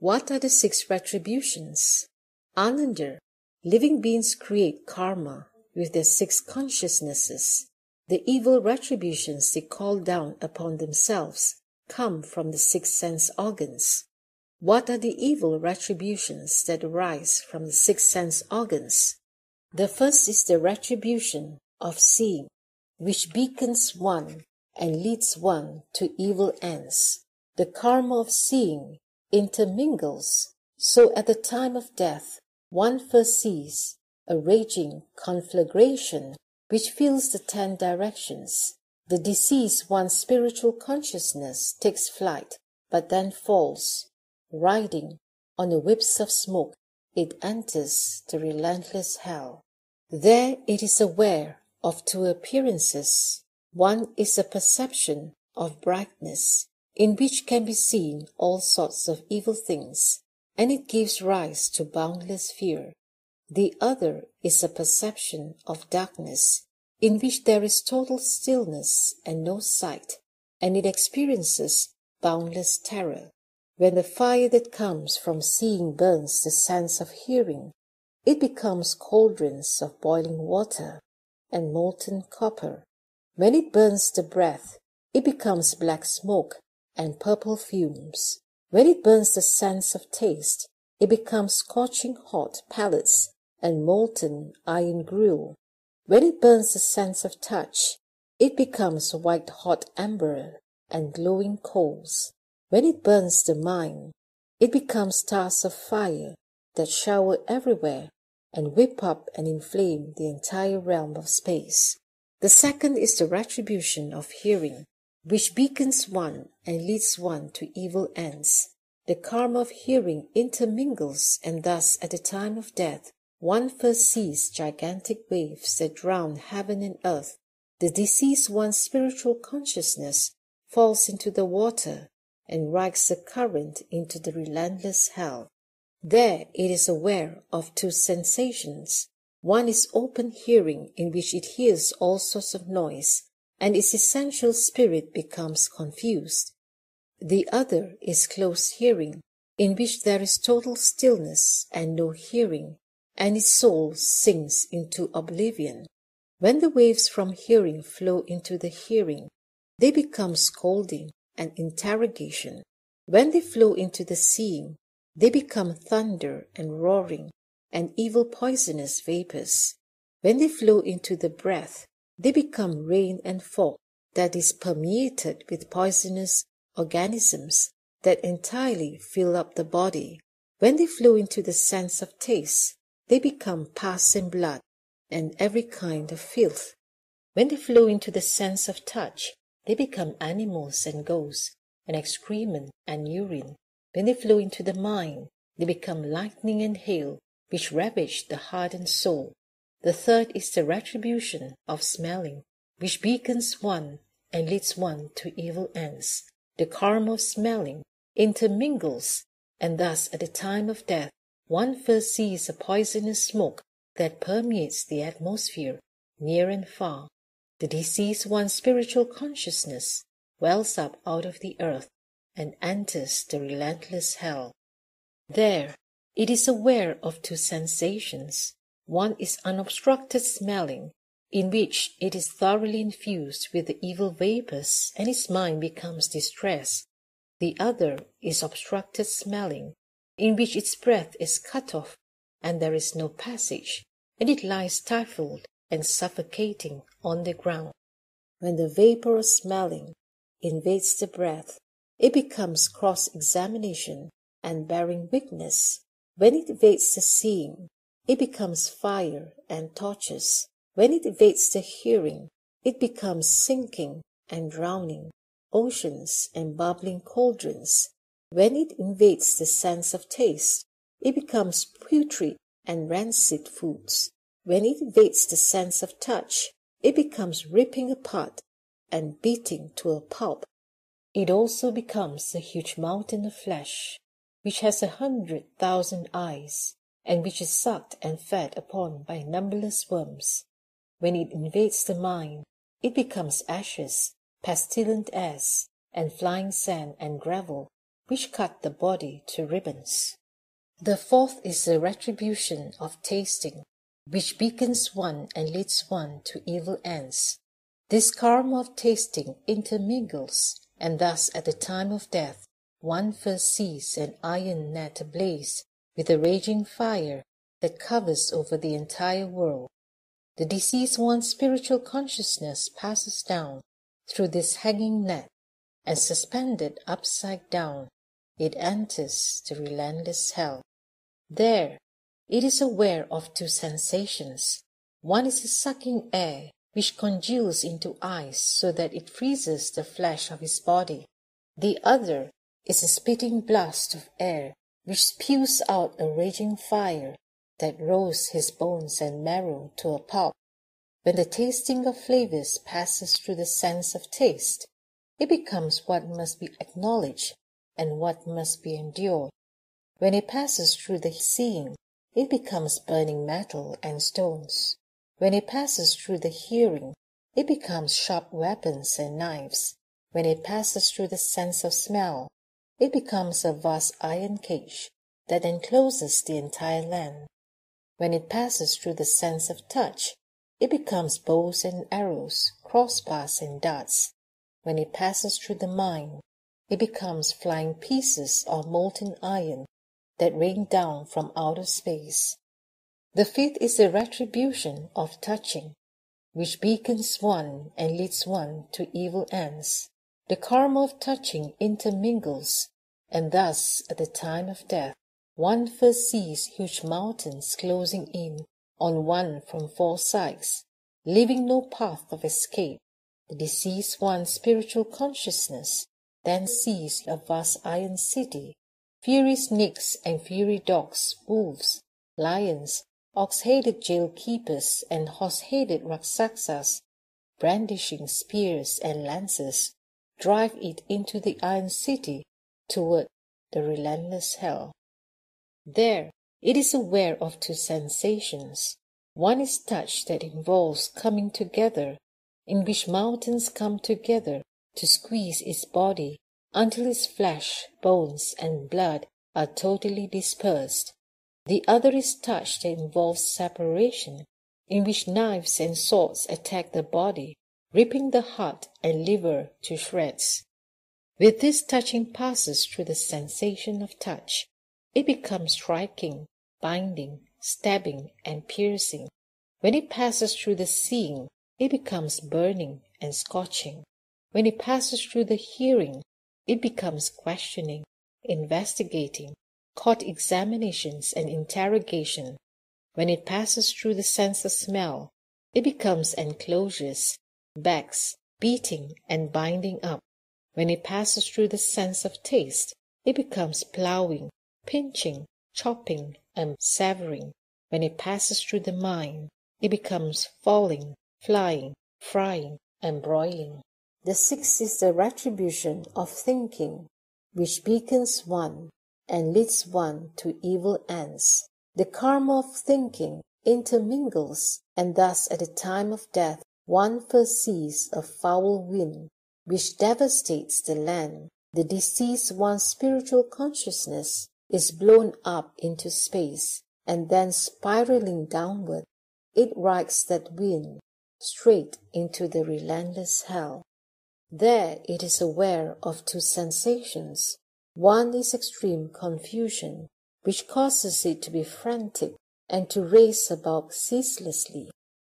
What are the 6 retributions? Ananda, living beings create karma with their 6 consciousnesses. The evil retributions they call down upon themselves come from the 6 sense organs. What are the evil retributions that arise from the 6 sense organs? The first is the retribution of seeing, which beacons one and leads one to evil ends. The karma of seeing intermingles, so at the time of death one first sees a raging conflagration which fills the 10 directions. The deceased one's spiritual consciousness takes flight, but then falls. Riding on the whips of smoke, it enters the relentless hell. There it is aware of two appearances, One is a perception of brightness, in which can be seen all sorts of evil things, and it gives rise to boundless fear. The other is a perception of darkness, in which there is total stillness and no sight, and it experiences boundless terror. When the fire that comes from seeing burns the sense of hearing, it becomes cauldrons of boiling water and molten copper. When it burns the breath, it becomes black smoke and purple fumes. When it burns the sense of taste, it becomes scorching hot palates and molten iron gruel. When it burns the sense of touch, it becomes white-hot amber and glowing coals. When it burns the mind, it becomes stars of fire that shower everywhere and whip up and inflame the entire realm of space. The second is the retribution of hearing, which beacons one and leads one to evil ends. The karma of hearing intermingles, and thus at the time of death, one first sees gigantic waves that drown heaven and earth. The deceased one's spiritual consciousness falls into the water and rides the current into the relentless hell. There it is aware of two sensations. One is open hearing, in which it hears all sorts of noise, and its essential spirit becomes confused. The other is closed hearing, in which there is total stillness and no hearing, and its soul sinks into oblivion. When the waves from hearing flow into the hearing, they become scolding and interrogation. When they flow into the seeing, they become thunder and roaring, and evil poisonous vapors. When they flow into the breath, they become rain and fog that is permeated with poisonous organisms that entirely fill up the body. When they flow into the sense of taste, they become passing blood and every kind of filth. When they flow into the sense of touch, they become animals and ghosts, and excrement and urine. When they flow into the mind, they become lightning and hail, which ravage the heart and soul. The third is the retribution of smelling, which beacons one and leads one to evil ends. The karma of smelling intermingles, and thus at the time of death, one first sees a poisonous smoke that permeates the atmosphere, near and far. The deceased one's spiritual consciousness wells up out of the earth and enters the relentless hell. There, it is aware of two sensations. One is unobstructed smelling, in which it is thoroughly infused with the evil vapours and its mind becomes distressed. The other is obstructed smelling, in which its breath is cut off and there is no passage, and it lies stifled and suffocating on the ground. When the vapour of smelling invades the breath, it becomes cross-examination and bearing witness. When it invades the seeing, it becomes fire and torches. When it evades the hearing, it becomes sinking and drowning, oceans and bubbling cauldrons. When it invades the sense of taste, it becomes putrid and rancid foods. When it invades the sense of touch, it becomes ripping apart and beating to a pulp. It also becomes a huge mountain of flesh, which has 100,000 eyes, and which is sucked and fed upon by numberless worms. When it invades the mind, it becomes ashes, pestilent airs, and flying sand and gravel, which cut the body to ribbons. The fourth is the retribution of tasting, which beacons one and leads one to evil ends. This karma of tasting intermingles, and thus at the time of death, one first sees an iron net ablaze, with a raging fire that covers over the entire world. The deceased one's spiritual consciousness passes down through this hanging net, and suspended upside down, it enters the relentless hell. There, it is aware of two sensations. One is the sucking air, which congeals into ice so that it freezes the flesh of his body. The other is a spitting blast of air, which spews out a raging fire that roasts his bones and marrow to a pulp. When the tasting of flavors passes through the sense of taste, it becomes what must be acknowledged and what must be endured. When it passes through the seeing, it becomes burning metal and stones. When it passes through the hearing, it becomes sharp weapons and knives. When it passes through the sense of smell, it becomes a vast iron cage that encloses the entire land. When it passes through the sense of touch, it becomes bows and arrows, crossbars and darts. When it passes through the mind, it becomes flying pieces of molten iron that rain down from outer space. The fifth is the retribution of touching, which beacons one and leads one to evil ends. The karma of touching intermingles, and thus, at the time of death, one first sees huge mountains closing in on one from four sides, leaving no path of escape. The deceased one's spiritual consciousness then sees a vast iron city, fiery snakes and fiery dogs, wolves, lions, ox-headed jail-keepers and horse-headed Raksaksas, brandishing spears and lances, drive it into the iron city toward the relentless hell. There, it is aware of two sensations. One is touch that involves coming together, in which mountains come together to squeeze its body until its flesh, bones, and blood are totally dispersed. The other is touch that involves separation, in which knives and swords attack the body, ripping the heart and liver to shreds. With this, touching passes through the sensation of touch. It becomes striking, binding, stabbing, and piercing. When it passes through the seeing, it becomes burning and scorching. When it passes through the hearing, it becomes questioning, investigating, court examinations and interrogation. When it passes through the sense of smell, it becomes enclosures, bags, beating, and binding up. When it passes through the sense of taste, it becomes ploughing, pinching, chopping, and severing. When it passes through the mind, it becomes falling, flying, frying, and broiling. The sixth is the retribution of thinking, which beacons one and leads one to evil ends. The karma of thinking intermingles, and thus at the time of death one first sees a foul wind, which devastates the land. The deceased one's spiritual consciousness is blown up into space, and then spiraling downward, it rides that wind straight into the relentless hell. There it is aware of two sensations. One is extreme confusion, which causes it to be frantic and to race about ceaselessly.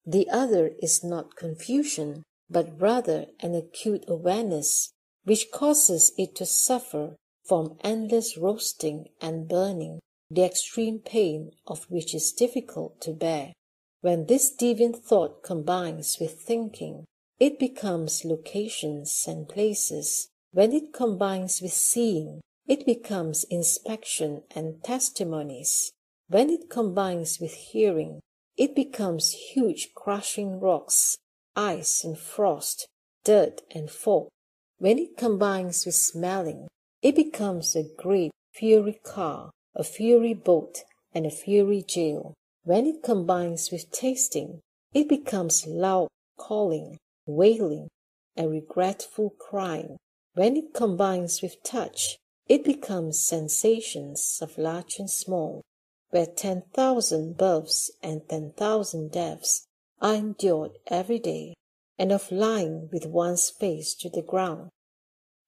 The other is not confusion, but rather an acute awareness, which causes it to suffer from endless roasting and burning, the extreme pain of which is difficult to bear. When this deviant thought combines with thinking, it becomes locations and places. When it combines with seeing, it becomes inspection and testimonies. When it combines with hearing, it becomes huge crushing rocks, ice and frost, dirt and fog. When it combines with smelling, it becomes a great fiery car, a fiery boat, and a fiery jail. When it combines with tasting, it becomes loud calling, wailing, and regretful crying. When it combines with touch, it becomes sensations of large and small, where 10,000 births and 10,000 deaths are endured every day, and of lying with one's face to the ground.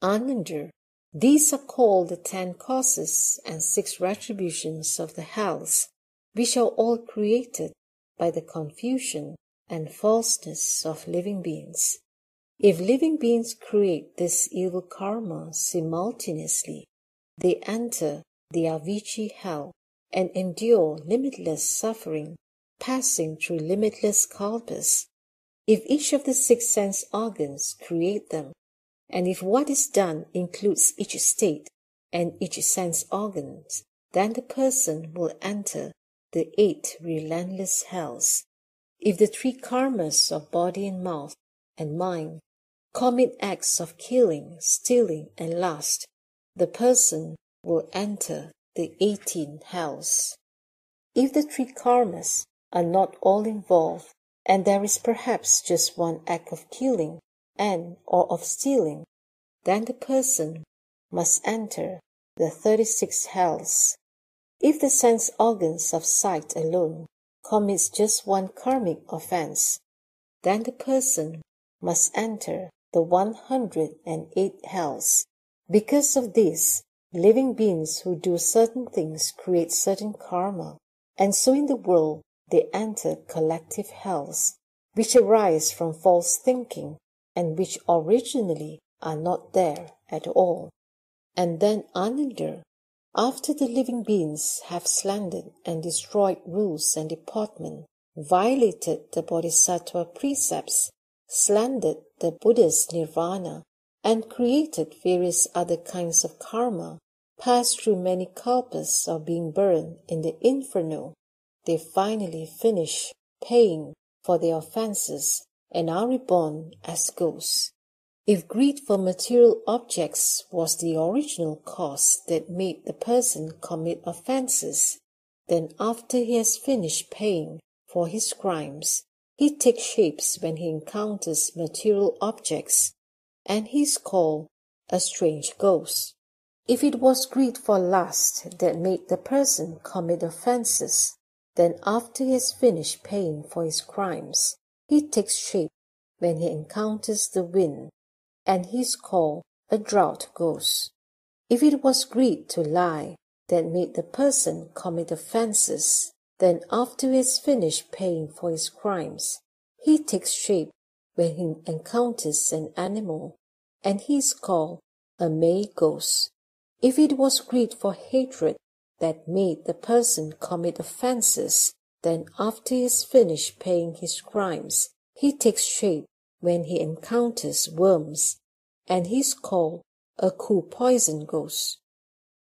Ananda. These are called the 10 causes and 6 retributions of the hells, which are all created by the confusion and falseness of living beings. If living beings create this evil karma simultaneously, they enter the Avici hell and endure limitless suffering, passing through limitless kalpas. If each of the 6 sense organs create them, and if what is done includes each state and each sense organ, then the person will enter the 8 relentless hells. If the three karmas of body and mouth and mind commit acts of killing, stealing, and lust, the person will enter the 18 hells. If the three karmas are not all involved, and there is perhaps just one act of killing and or of stealing, then the person must enter the 36 hells. If the sense organs of sight alone commits just one karmic offense, then the person must enter the 108 hells. Because of this, living beings who do certain things create certain karma, and so in the world they enter collective hells, which arise from false thinking and which originally are not there at all. And then Ananda, after the living beings have slandered and destroyed rules and deportment, violated the Bodhisattva precepts, slandered the Buddha's nirvana, and created various other kinds of karma, passed through many kalpas of being burned in the inferno, they finally finish paying for their offenses and are reborn as ghosts. If greed for material objects was the original cause that made the person commit offenses, then after he has finished paying for his crimes, he takes shapes when he encounters material objects, and he is called a strange ghost. If it was greed for lust that made the person commit offenses, then after he has finished paying for his crimes, he takes shape when he encounters the wind, and he is called a drought ghost. If it was greed to lie that made the person commit offenses, then after he has finished paying for his crimes, he takes shape when he encounters an animal, and he is called a May ghost. If it was greed for hatred that made the person commit offenses, then after he has finished paying his crimes, he takes shape when he encounters worms, and he is called a cool poison ghost.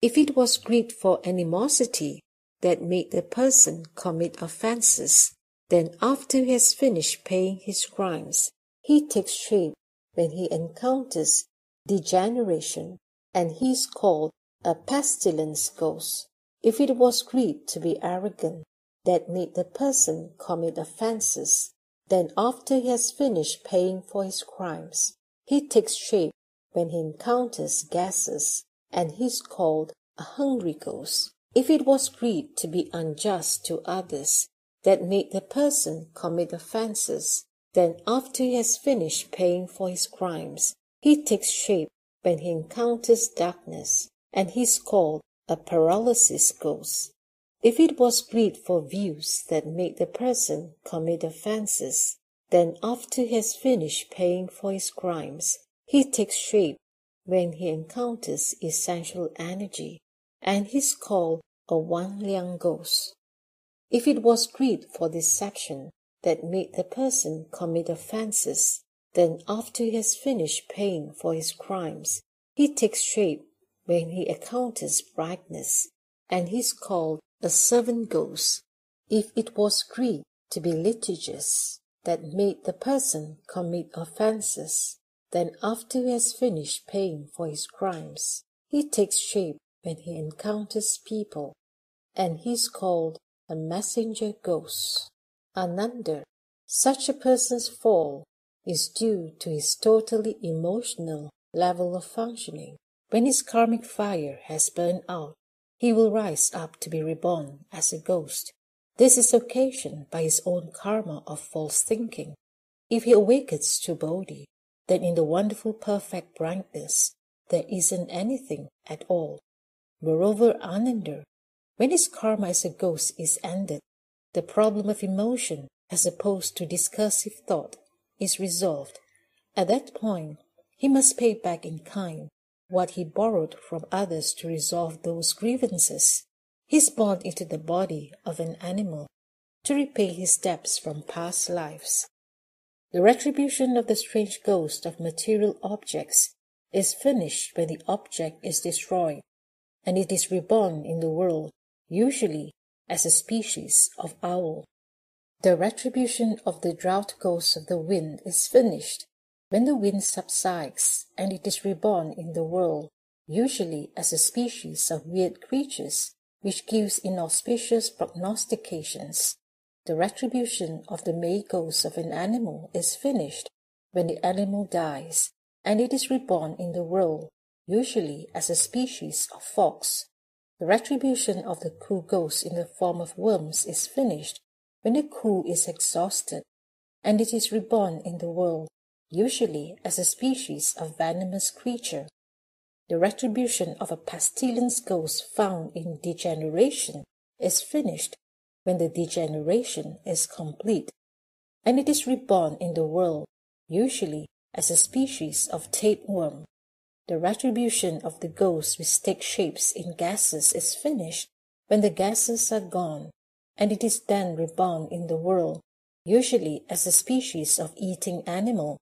If it was greed for animosity that made the person commit offenses, then after he has finished paying his crimes, he takes shape when he encounters degeneration, and he is called a pestilence ghost. If it was greed to be arrogant that made the person commit offenses, then after he has finished paying for his crimes, he takes shape when he encounters gases, and he is called a hungry ghost. If it was greed to be unjust to others that made the person commit offenses, then after he has finished paying for his crimes, he takes shape when he encounters darkness, and he is called a paralysis ghost. If it was greed for views that made the person commit offenses, then after he has finished paying for his crimes, he takes shape when he encounters essential energy, and he is called a Wan Liang ghost. If it was greed for deception that made the person commit offenses, then after he has finished paying for his crimes, he takes shape when he encounters brightness, and he is called a servant ghost. If it was greed to be litigious that made the person commit offenses, then after he has finished paying for his crimes, he takes shape when he encounters people, and he is called a messenger ghost. Ananda, such a person's fall is due to his totally emotional level of functioning. When his karmic fire has burned out, he will rise up to be reborn as a ghost. This is occasioned by his own karma of false thinking. If he awakens to Bodhi, then in the wonderful perfect brightness, there isn't anything at all. Moreover, Ananda, when his karma as a ghost is ended, the problem of emotion as opposed to discursive thought is resolved. At that point, he must pay back in kind what he borrowed from others to resolve those grievances. He is born into the body of an animal to repay his debts from past lives. The retribution of the strange ghost of material objects is finished when the object is destroyed, and it is reborn in the world, usually as a species of owl. The retribution of the drought ghost of the wind is finished when the wind subsides and it is reborn in the world, usually as a species of weird creatures which gives inauspicious prognostications. The retribution of the May ghost of an animal is finished when the animal dies, and it is reborn in the world, usually as a species of fox. The retribution of the Ku ghost in the form of worms is finished when the Ku is exhausted, and it is reborn in the world, usually as a species of venomous creature. The retribution of a pestilence ghost found in degeneration is finished when the degeneration is complete, and it is reborn in the world, usually as a species of tapeworm. The retribution of the ghosts which take shapes in gases is finished when the gases are gone, and it is then reborn in the world, usually as a species of eating animal.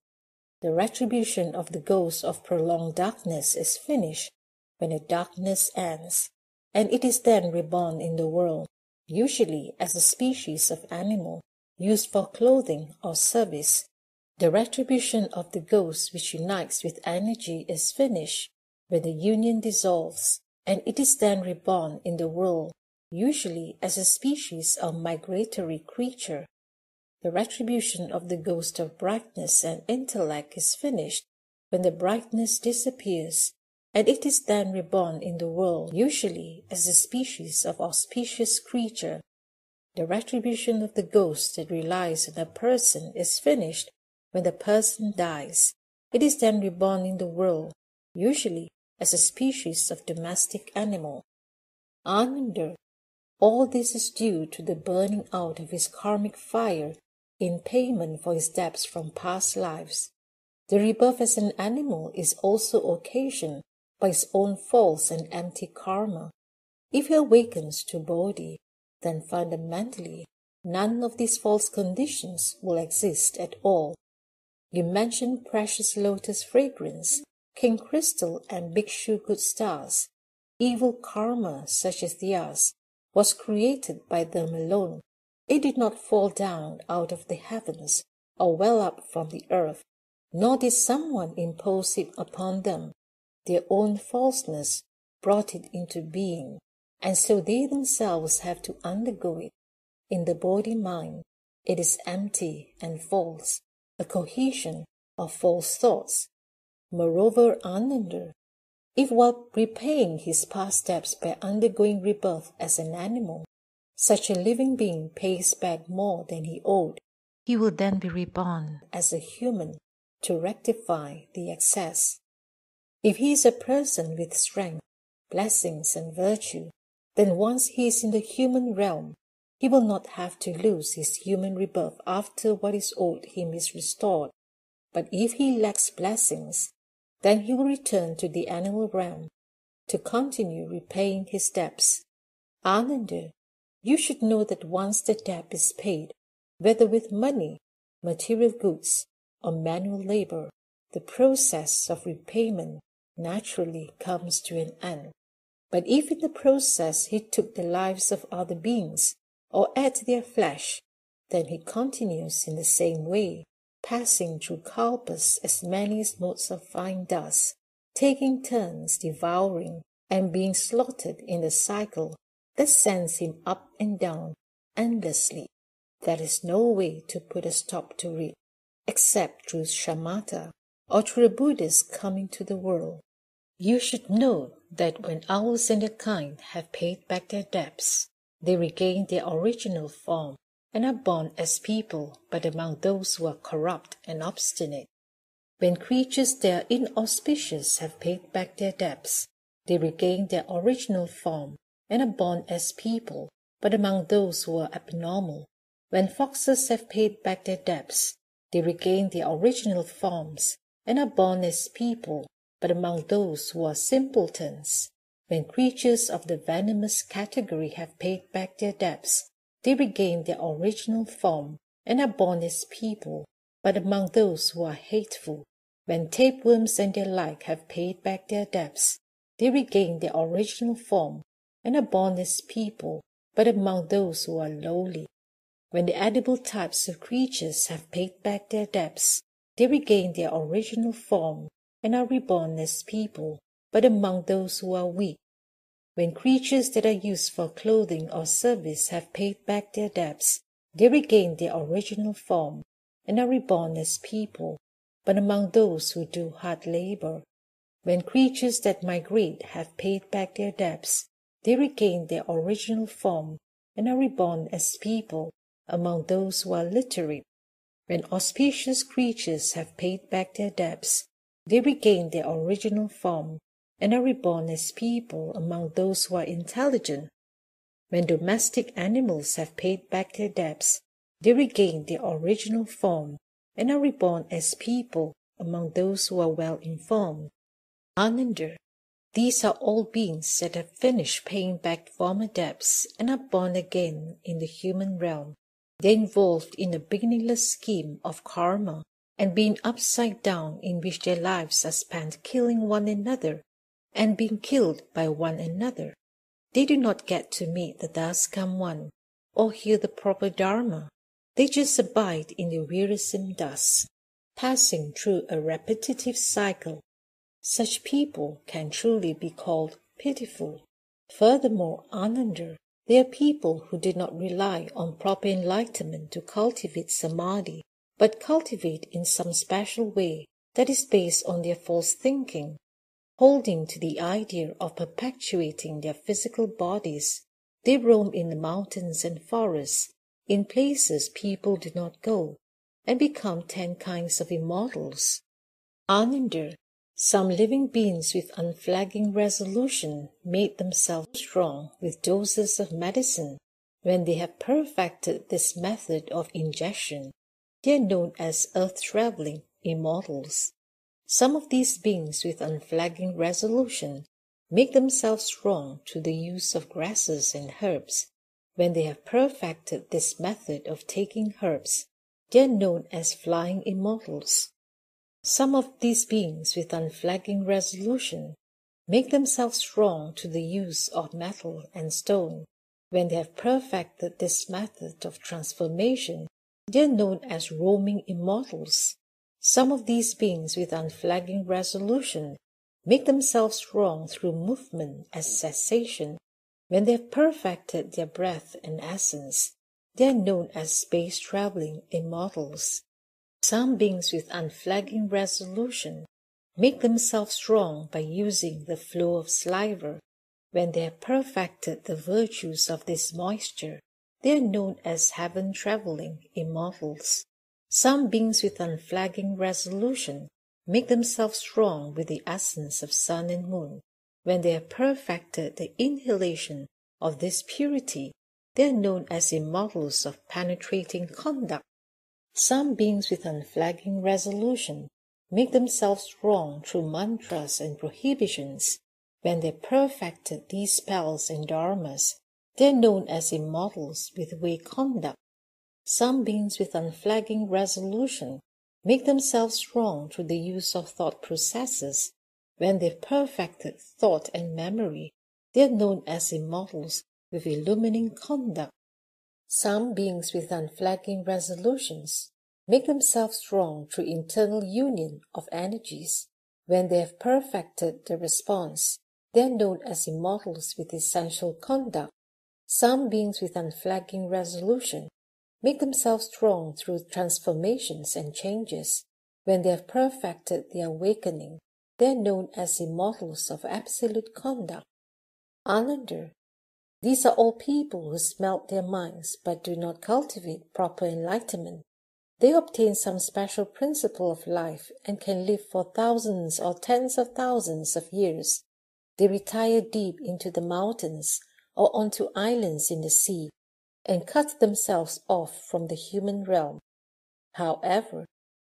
The retribution of the ghost of prolonged darkness is finished when the darkness ends, and it is then reborn in the world, usually as a species of animal used for clothing or service. The retribution of the ghost which unites with energy is finished when the union dissolves, and it is then reborn in the world, usually as a species of migratory creature. The retribution of the ghost of brightness and intellect is finished when the brightness disappears, and it is then reborn in the world, usually as a species of auspicious creature. The retribution of the ghost that relies on a person is finished when the person dies. It is then reborn in the world, usually as a species of domestic animal. Ananda. All this is due to the burning out of his karmic fire in payment for his debts from past lives. The rebirth as an animal is also occasioned by his own false and empty karma. If he awakens to Bodhi, then fundamentally none of these false conditions will exist at all. You mentioned precious lotus fragrance, king crystal and bhikshu good stars. Evil karma such as theirs was created by them alone. It did not fall down out of the heavens or well up from the earth, nor did someone impose it upon them. Their own falseness brought it into being, and so they themselves have to undergo it. In the Bodhi-mind, it is empty and false, a cohesion of false thoughts. Moreover, Ananda, if while repaying his past debts by undergoing rebirth as an animal, such a living being pays back more than he owed, he will then be reborn as a human to rectify the excess. If he is a person with strength, blessings, and virtue, then once he is in the human realm, he will not have to lose his human rebirth after what is owed him is restored. But if he lacks blessings, then he will return to the animal realm to continue repaying his debts. Ananda, you should know that once the debt is paid, whether with money, material goods, or manual labor, the process of repayment naturally comes to an end. But if in the process he took the lives of other beings or ate their flesh, then he continues in the same way, passing through kalpas as many as motes of fine dust, taking turns devouring and being slaughtered in the cycle that sends him up and down endlessly. There is no way to put a stop to it, except through shamatha or through the Buddha's coming to the world. You should know that when owls and their kind have paid back their debts, they regain their original form and are born as people, but among those who are corrupt and obstinate. When creatures that are inauspicious have paid back their debts, they regain their original form and are born as people, but among those who are abnormal. When foxes have paid back their debts, they regain their original forms and are born as people, but among those who are simpletons. When creatures of the venomous category have paid back their debts, they regain their original form and are born as people, but among those who are hateful. When tapeworms and their like have paid back their debts, they regain their original form and are born as people, but among those who are lowly. When the edible types of creatures have paid back their debts, they regain their original form and are reborn as people, but among those who are weak. When creatures that are used for clothing or service have paid back their debts, they regain their original form and are reborn as people, but among those who do hard labor. When creatures that migrate have paid back their debts, they regain their original form and are reborn as people, among those who are literate. When auspicious creatures have paid back their debts, they regain their original form and are reborn as people among those who are intelligent. When domestic animals have paid back their debts, they regain their original form and are reborn as people among those who are well informed. Ananda, these are all beings that have finished paying back former debts and are born again in the human realm. They are involved in a beginningless scheme of karma and being upside down, in which their lives are spent killing one another and being killed by one another. They do not get to meet the Thus Come One or hear the proper Dharma. They just abide in the wearisome dust, passing through a repetitive cycle. Such people can truly be called pitiful. Furthermore, Ananda, they are people who did not rely on proper enlightenment to cultivate samadhi, but cultivate in some special way that is based on their false thinking. Holding to the idea of perpetuating their physical bodies, they roam in the mountains and forests, in places people do not go, and become 10 kinds of immortals. Ananda, some living beings with unflagging resolution made themselves strong with doses of medicine. When they have perfected this method of ingestion, they are known as earth-traveling immortals. Some of these beings with unflagging resolution make themselves strong through the use of grasses and herbs. When they have perfected this method of taking herbs, they are known as flying immortals. Some of these beings with unflagging resolution make themselves strong to the use of metal and stone. When they have perfected this method of transformation, they are known as roaming immortals. Some of these beings with unflagging resolution make themselves strong through movement as cessation. When they have perfected their breath and essence, they are known as space-traveling immortals. Some beings with unflagging resolution make themselves strong by using the flow of saliva. When they have perfected the virtues of this moisture, they are known as heaven-traveling immortals. Some beings with unflagging resolution make themselves strong with the essence of sun and moon. When they have perfected the inhalation of this purity, they are known as immortals of penetrating conduct. Some beings with unflagging resolution make themselves strong through mantras and prohibitions. When they perfected these spells and dharmas, they are known as immortals with way conduct. Some beings with unflagging resolution make themselves strong through the use of thought processes. When they perfected thought and memory, they are known as immortals with illumining conduct. Some beings with unflagging resolutions make themselves strong through internal union of energies. When they have perfected the response, they are known as immortals with essential conduct. Some beings with unflagging resolution make themselves strong through transformations and changes. When they have perfected the awakening, they are known as immortals of absolute conduct. Ananda, these are all people who smelt their minds but do not cultivate proper enlightenment. They obtain some special principle of life and can live for thousands or tens of thousands of years. They retire deep into the mountains or onto islands in the sea and cut themselves off from the human realm. However,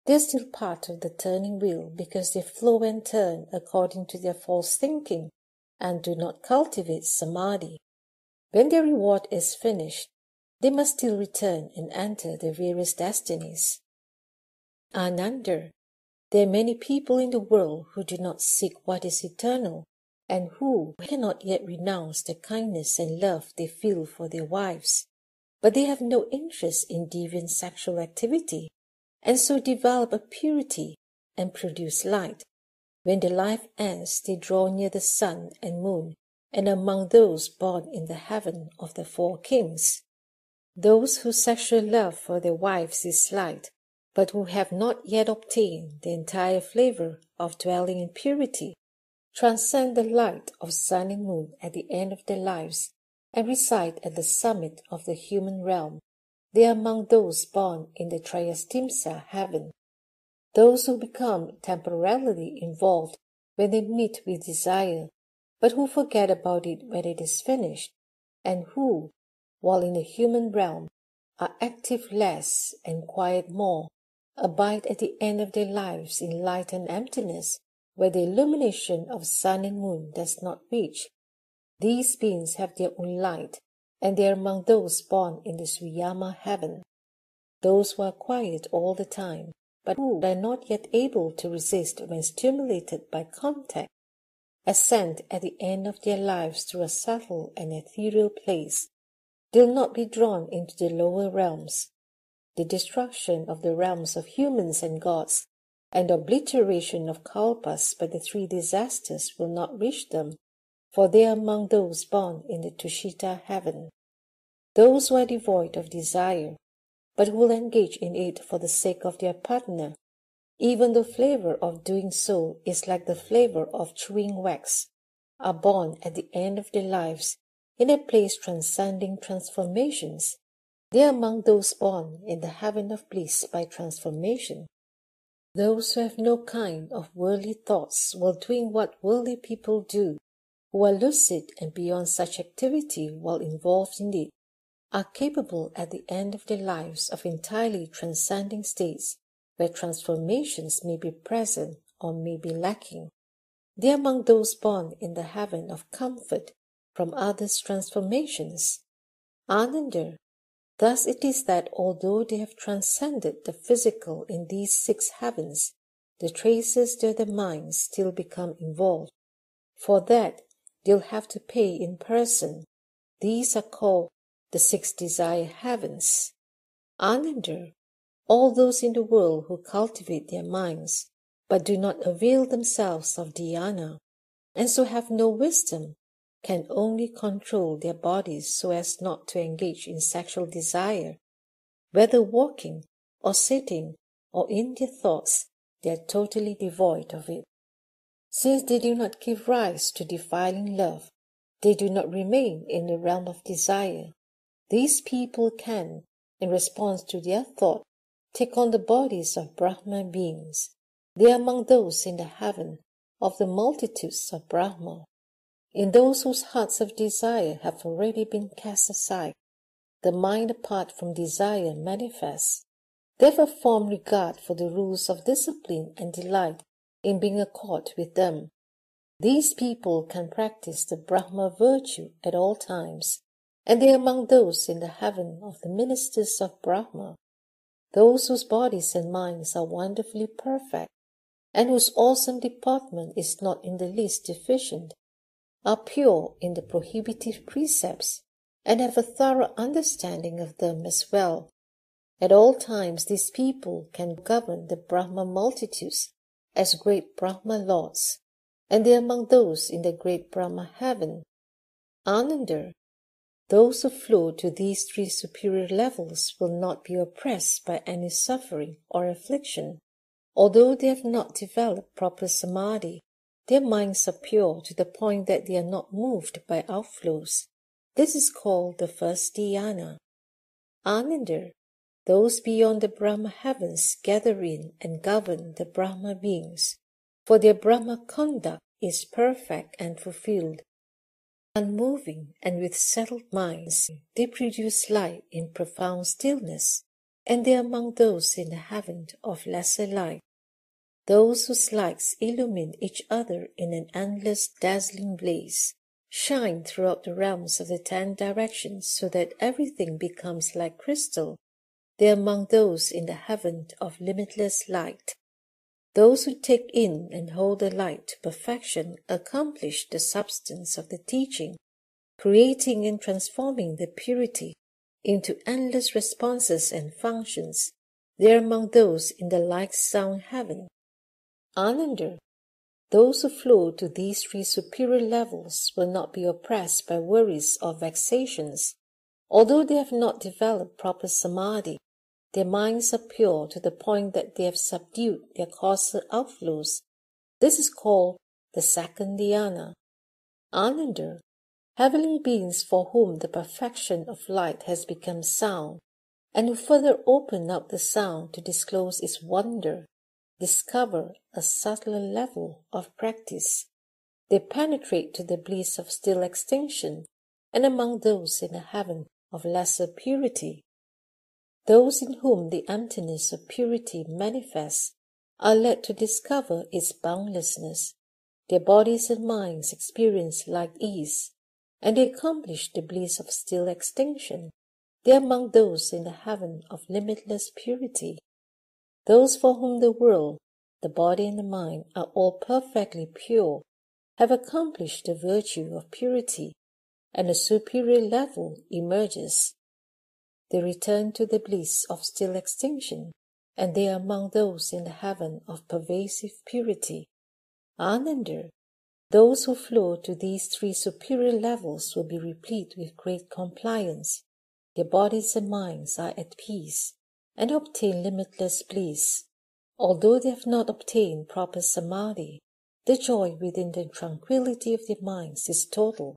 they are still part of the turning wheel because they flow and turn according to their false thinking and do not cultivate samadhi. When their reward is finished, they must still return and enter their various destinies. Ananda, there are many people in the world who do not seek what is eternal and who cannot yet renounce the kindness and love they feel for their wives. but they have no interest in deviant sexual activity, and so develop a purity and produce light. When their life ends, they draw near the sun and moon, and among those born in the heaven of the four kings. Those whose sexual love for their wives is light, but who have not yet obtained the entire flavour of dwelling in purity, transcend the light of sun and moon at the end of their lives, and reside at the summit of the human realm. They are among those born in the Triastimsa heaven. Those who become temporarily involved when they meet with desire, but who forget about it when it is finished, and who, while in the human realm, are active less and quiet more, abide at the end of their lives in light and emptiness, where the illumination of sun and moon does not reach. These beings have their own light, and they are among those born in the Suyama heaven. Those who are quiet all the time, but who are not yet able to resist when stimulated by contact, ascend at the end of their lives to a subtle and ethereal place. They will not be drawn into the lower realms. The destruction of the realms of humans and gods, and obliteration of kalpas by the three disasters will not reach them, for they are among those born in the Tushita heaven. Those who are devoid of desire, but who will engage in it for the sake of their partner, even the flavour of doing so is like the flavour of chewing wax, are born at the end of their lives in a place transcending transformations. They are among those born in the heaven of bliss by transformation. Those who have no kind of worldly thoughts while doing what worldly people do, who are lucid and beyond such activity while involved in it, are capable at the end of their lives of entirely transcending states where transformations may be present or may be lacking. They are among those born in the heaven of comfort from others' transformations. Ananda. Thus it is that although they have transcended the physical in these six heavens, the traces to their minds still become involved. For that, they'll have to pay in person. These are called the six desire heavens. Ananda. All those in the world who cultivate their minds, but do not avail themselves of dhyana, and so have no wisdom, can only control their bodies so as not to engage in sexual desire. Whether walking, or sitting, or in their thoughts, they are totally devoid of it. Since they do not give rise to defiling love, they do not remain in the realm of desire. These people can, in response to their thought, take on the bodies of Brahma beings. They are among those in the heaven of the multitudes of Brahma. In those whose hearts of desire have already been cast aside, the mind apart from desire manifests. They have a firm regard for the rules of discipline and delight in being accord with them. These people can practice the Brahma virtue at all times, and they are among those in the heaven of the ministers of Brahma. Those whose bodies and minds are wonderfully perfect, and whose awesome deportment is not in the least deficient, are pure in the prohibitive precepts, and have a thorough understanding of them as well. At all times these people can govern the Brahma multitudes as great Brahma lords, and they are among those in the great Brahma heaven. Ananda. Those who flow to these three superior levels will not be oppressed by any suffering or affliction. Although they have not developed proper samadhi, their minds are pure to the point that they are not moved by outflows. This is called the first dhyana. Ananda. Those beyond the Brahma heavens gather in and govern the Brahma beings, for their Brahma conduct is perfect and fulfilled. Unmoving and with settled minds, they produce light in profound stillness, and they are among those in the heaven of lesser light. Those whose lights illumine each other in an endless dazzling blaze, shine throughout the realms of the 10 directions so that everything becomes like crystal. They are among those in the heaven of limitless light. Those who take in and hold the light to perfection accomplish the substance of the teaching, creating and transforming the purity, into endless responses and functions, they are among those in the like-sound heaven. Ananda, those who flow to these three superior levels will not be oppressed by worries or vexations. Although they have not developed proper samadhi, their minds are pure to the point that they have subdued their causal outflows. This is called the second dhyana. Ananda, heavenly beings for whom the perfection of light has become sound, and who further open up the sound to disclose its wonder, discover a subtler level of practice. They penetrate to the bliss of still extinction, and among those in the heaven of lesser purity, those in whom the emptiness of purity manifests are led to discover its boundlessness. Their bodies and minds experience like ease, and they accomplish the bliss of still extinction. They are among those in the heaven of limitless purity, those for whom the world, the body and the mind are all perfectly pure, have accomplished the virtue of purity, and a superior level emerges. They return to the bliss of still extinction, and they are among those in the heaven of pervasive purity. Ananda, those who flow to these three superior levels will be replete with great compliance. Their bodies and minds are at peace, and obtain limitless bliss. Although they have not obtained proper samadhi, the joy within the tranquility of their minds is total.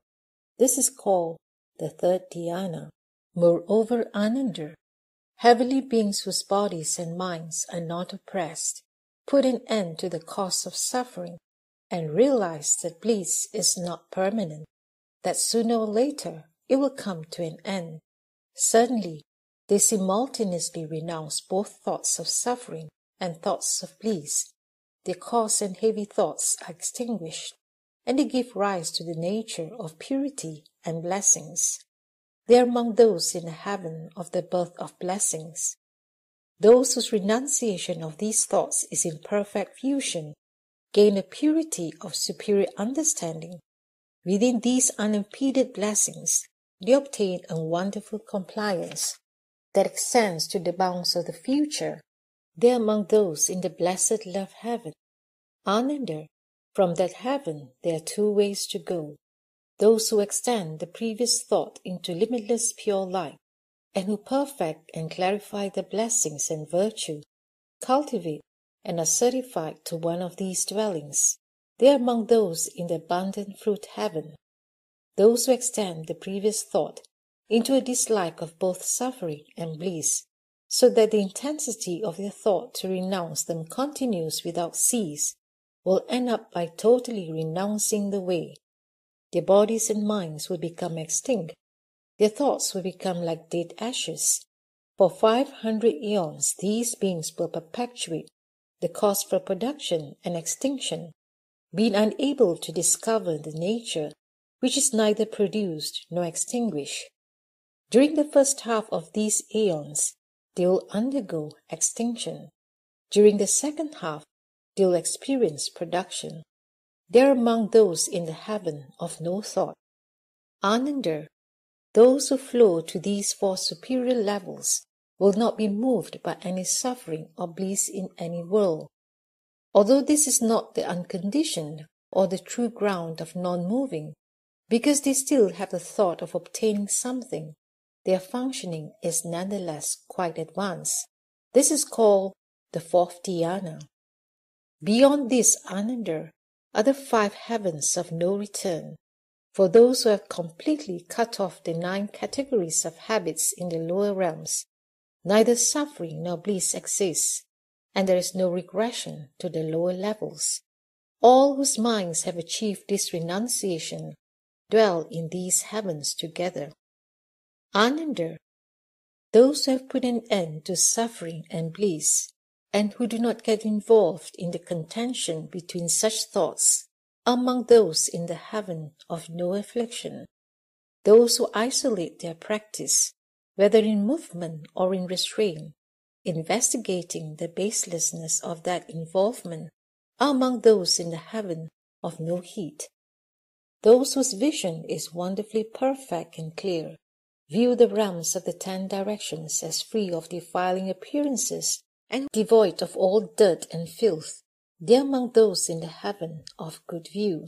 This is called the third dhyana. Moreover, Ananda, heavenly beings whose bodies and minds are not oppressed, put an end to the cause of suffering, and realize that bliss is not permanent, that sooner or later it will come to an end. Suddenly, they simultaneously renounce both thoughts of suffering and thoughts of bliss. Their coarse and heavy thoughts are extinguished, and they give rise to the nature of purity and blessings. They are among those in the heaven of the birth of blessings, those whose renunciation of these thoughts is in perfect fusion, gain a purity of superior understanding. Within these unimpeded blessings, they obtain a wonderful compliance that extends to the bounds of the future. They are among those in the blessed love heaven. Ananda, from that heaven there are two ways to go. Those who extend the previous thought into limitless pure light, and who perfect and clarify the blessings and virtue, cultivate and are certified to one of these dwellings. They are among those in the abundant fruit heaven. Those who extend the previous thought into a dislike of both suffering and bliss, so that the intensity of their thought to renounce them continues without cease, will end up by totally renouncing the way. Their bodies and minds will become extinct. Their thoughts will become like dead ashes. For 500 eons, these beings will perpetuate the cause for production and extinction, being unable to discover the nature which is neither produced nor extinguished. During the first half of these eons, they will undergo extinction. During the second half, they will experience production. They are among those in the heaven of no thought. Ananda, those who flow to these four superior levels will not be moved by any suffering or bliss in any world. Although this is not the unconditioned or the true ground of non-moving, because they still have the thought of obtaining something, their functioning is nonetheless quite advanced. This is called the fourth dhyana. Beyond this, Ananda, are the five heavens of no return. For those who have completely cut off the 9 categories of habits in the lower realms, neither suffering nor bliss exists, and there is no regression to the lower levels. All whose minds have achieved this renunciation dwell in these heavens together. Ananda, those who have put an end to suffering and bliss, and who do not get involved in the contention between such thoughts, are among those in the heaven of no affliction. Those who isolate their practice, whether in movement or in restraint, investigating the baselessness of that involvement, are among those in the heaven of no heat. Those whose vision is wonderfully perfect and clear, view the realms of the 10 directions as free of defiling appearances and devoid of all dirt and filth, they are among those in the heaven of good view.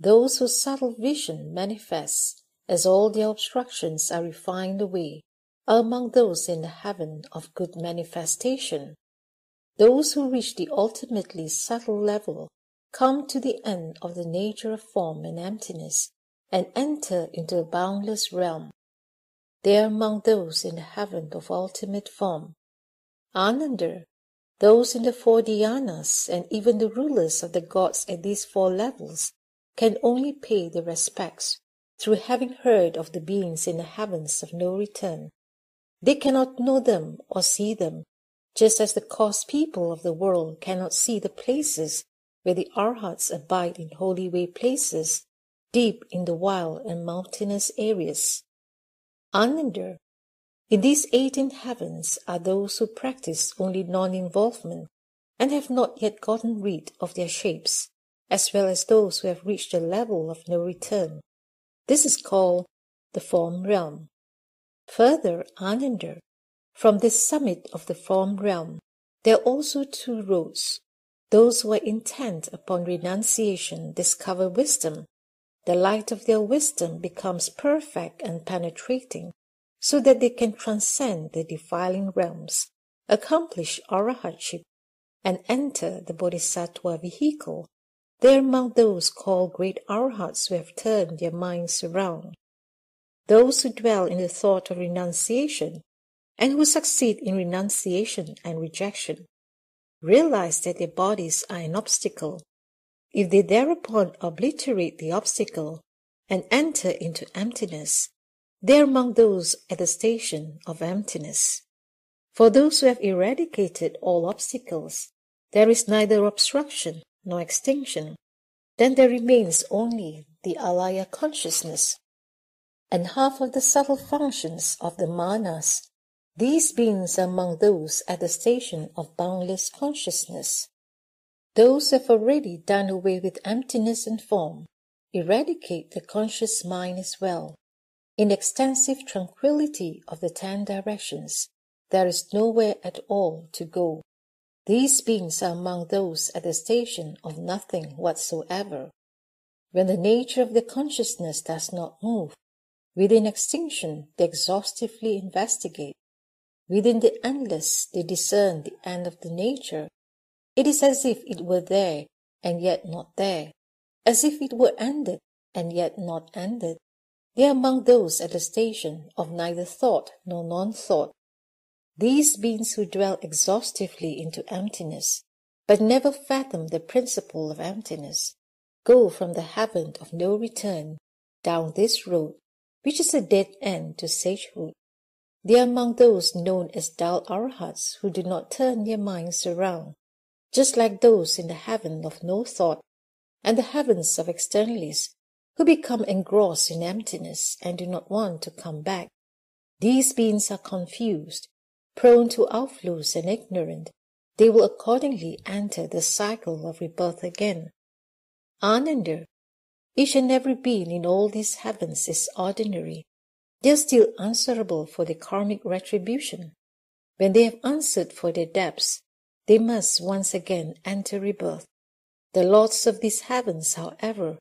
Those whose subtle vision manifests, as all their obstructions are refined away, are among those in the heaven of good manifestation. Those who reach the ultimately subtle level come to the end of the nature of form and emptiness, and enter into the boundless realm. They are among those in the heaven of ultimate form. Ananda, those in the 4 dhyanas, and even the rulers of the gods at these 4 levels, can only pay their respects through having heard of the beings in the heavens of no return. They cannot know them or see them, just as the coarse people of the world cannot see the places where the arahats abide in holy way places, deep in the wild and mountainous areas. Ananda, in these 18 heavens are those who practice only non-involvement and have not yet gotten rid of their shapes, as well as those who have reached the level of no return. This is called the form realm. Further, Ananda, from this summit of the form realm, there are also 2 roads. Those who are intent upon renunciation discover wisdom. The light of their wisdom becomes perfect and penetrating, so that they can transcend the defiling realms, accomplish arahatship, and enter the bodhisattva vehicle. They are among those called great arahats who have turned their minds around. Those who dwell in the thought of renunciation and who succeed in renunciation and rejection realize that their bodies are an obstacle. If they thereupon obliterate the obstacle and enter into emptiness, they are among those at the station of emptiness. For those who have eradicated all obstacles, there is neither obstruction nor extinction. Then there remains only the alaya consciousness and half of the subtle functions of the manas. These beings are among those at the station of boundless consciousness. Those who have already done away with emptiness and form eradicate the conscious mind as well. In the extensive tranquility of the 10 directions, there is nowhere at all to go. These beings are among those at the station of nothing whatsoever. When the nature of the consciousness does not move, within extinction they exhaustively investigate. Within the endless they discern the end of the nature. It is as if it were there and yet not there, as if it were ended and yet not ended. They are among those at the station of neither thought nor non-thought. These beings who dwell exhaustively into emptiness, but never fathom the principle of emptiness, go from the heaven of no return down this road, which is a dead end to sagehood. They are among those known as dull arahats who do not turn their minds around, just like those in the heaven of no thought and the heavens of externalities who become engrossed in emptiness and do not want to come back. These beings are confused, prone to outflows and ignorant. They will accordingly enter the cycle of rebirth again. Ananda, each and every being in all these heavens is ordinary. They are still answerable for the karmic retribution. When they have answered for their debts, they must once again enter rebirth. The lords of these heavens, however,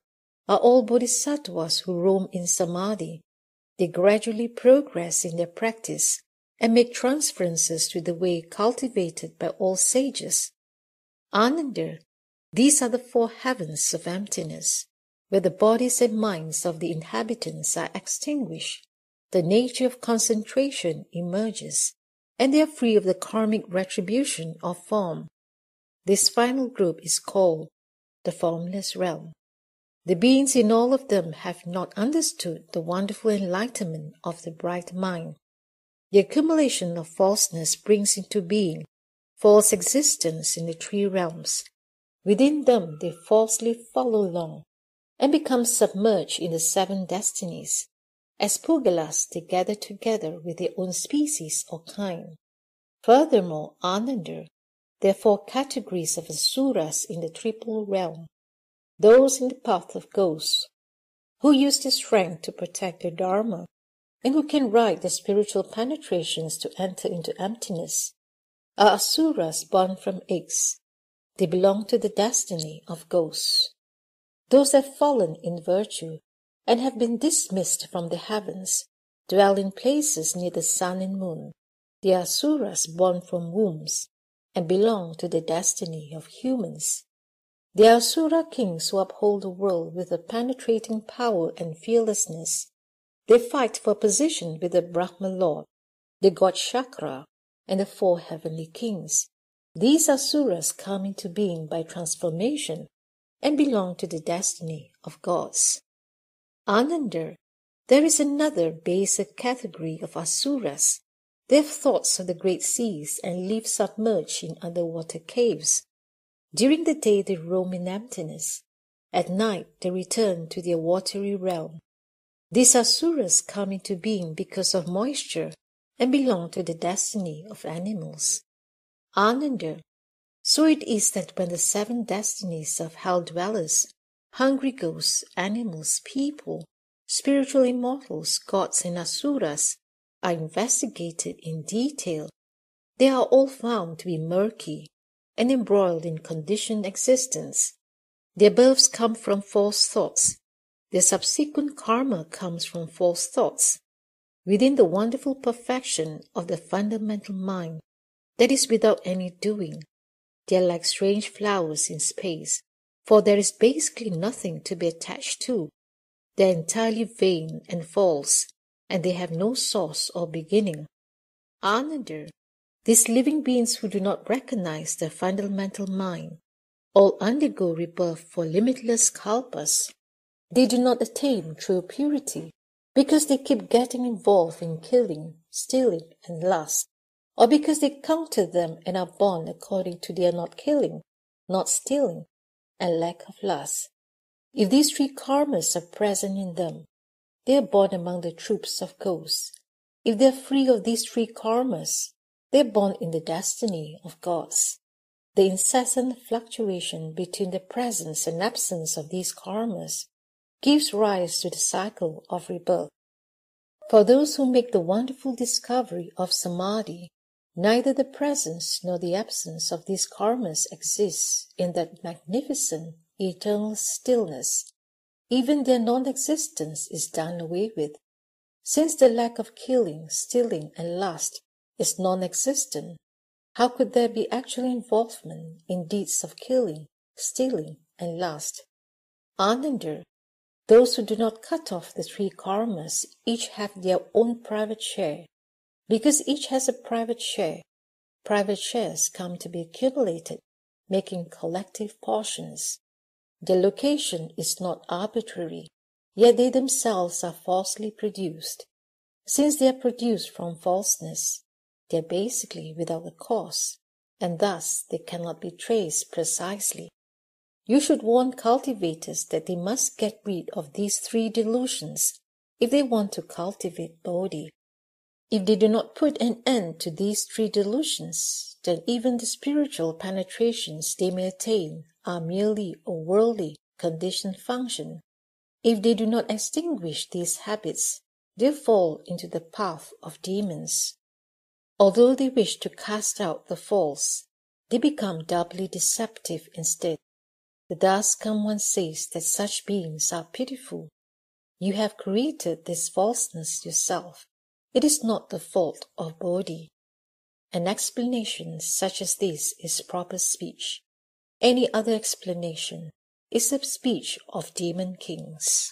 are all bodhisattvas who roam in samadhi. They gradually progress in their practice and make transferences to the way cultivated by all sages. Ananda, these are the 4 heavens of emptiness, where the bodies and minds of the inhabitants are extinguished, the nature of concentration emerges, and they are free of the karmic retribution of form. This final group is called the formless realm. The beings in all of them have not understood the wonderful enlightenment of the bright mind. The accumulation of falseness brings into being false existence in the 3 realms. Within them they falsely follow along and become submerged in the 7 destinies. As pugalas they gather together with their own species or kind. Furthermore, Ananda, there are 4 categories of asuras in the 3rd realm. Those in the path of ghosts, who use their strength to protect the Dharma, and who can ride the spiritual penetrations to enter into emptiness, are asuras born from eggs. They belong to the destiny of ghosts. Those that have fallen in virtue and have been dismissed from the heavens dwell in places near the sun and moon. They are asuras born from wombs and belong to the destiny of humans. They are asura kings who uphold the world with a penetrating power and fearlessness. They fight for position with the Brahma Lord, the god Shakra, and the four heavenly kings. These asuras come into being by transformation and belong to the destiny of gods. Ananda, there is another baser category of asuras. They have thoughts of the great seas and live submerged in underwater caves. During the day they roam in emptiness. At night they return to their watery realm. These asuras come into being because of moisture and belong to the destiny of animals. Ananda, so it is that when the seven destinies of hell-dwellers, hungry ghosts, animals, people, spiritual immortals, gods and asuras are investigated in detail, they are all found to be murky and embroiled in conditioned existence. Their births come from false thoughts. Their subsequent karma comes from false thoughts. Within the wonderful perfection of the fundamental mind, that is without any doing, they are like strange flowers in space, for there is basically nothing to be attached to. They are entirely vain and false, and they have no source or beginning. Ananda, these living beings who do not recognize their fundamental mind all undergo rebirth for limitless kalpas. They do not attain true purity because they keep getting involved in killing, stealing, and lust, or because they counter them and are born according to their not killing, not stealing, and lack of lust. If these three karmas are present in them, they are born among the troops of ghosts. If they are free of these three karmas, they are born in the destiny of gods. The incessant fluctuation between the presence and absence of these karmas gives rise to the cycle of rebirth. For those who make the wonderful discovery of samadhi, neither the presence nor the absence of these karmas exists in that magnificent eternal stillness. Even their non-existence is done away with, since the lack of killing, stealing, and lust is non-existent. How could there be actual involvement in deeds of killing, stealing, and lust? Ananda, those who do not cut off the three karmas each have their own private share. Because each has a private share, private shares come to be accumulated, making collective portions. Their location is not arbitrary, yet they themselves are falsely produced. Since they are produced from falseness, they are basically without a cause, and thus they cannot be traced precisely. You should warn cultivators that they must get rid of these three delusions if they want to cultivate Bodhi. If they do not put an end to these three delusions, then even the spiritual penetrations they may attain are merely a worldly conditioned function. If they do not extinguish these habits, they fall into the path of demons. Although they wish to cast out the false, they become doubly deceptive instead. Thus someone says that such beings are pitiful. You have created this falseness yourself. It is not the fault of Bodhi. An explanation such as this is proper speech. Any other explanation is the speech of demon kings.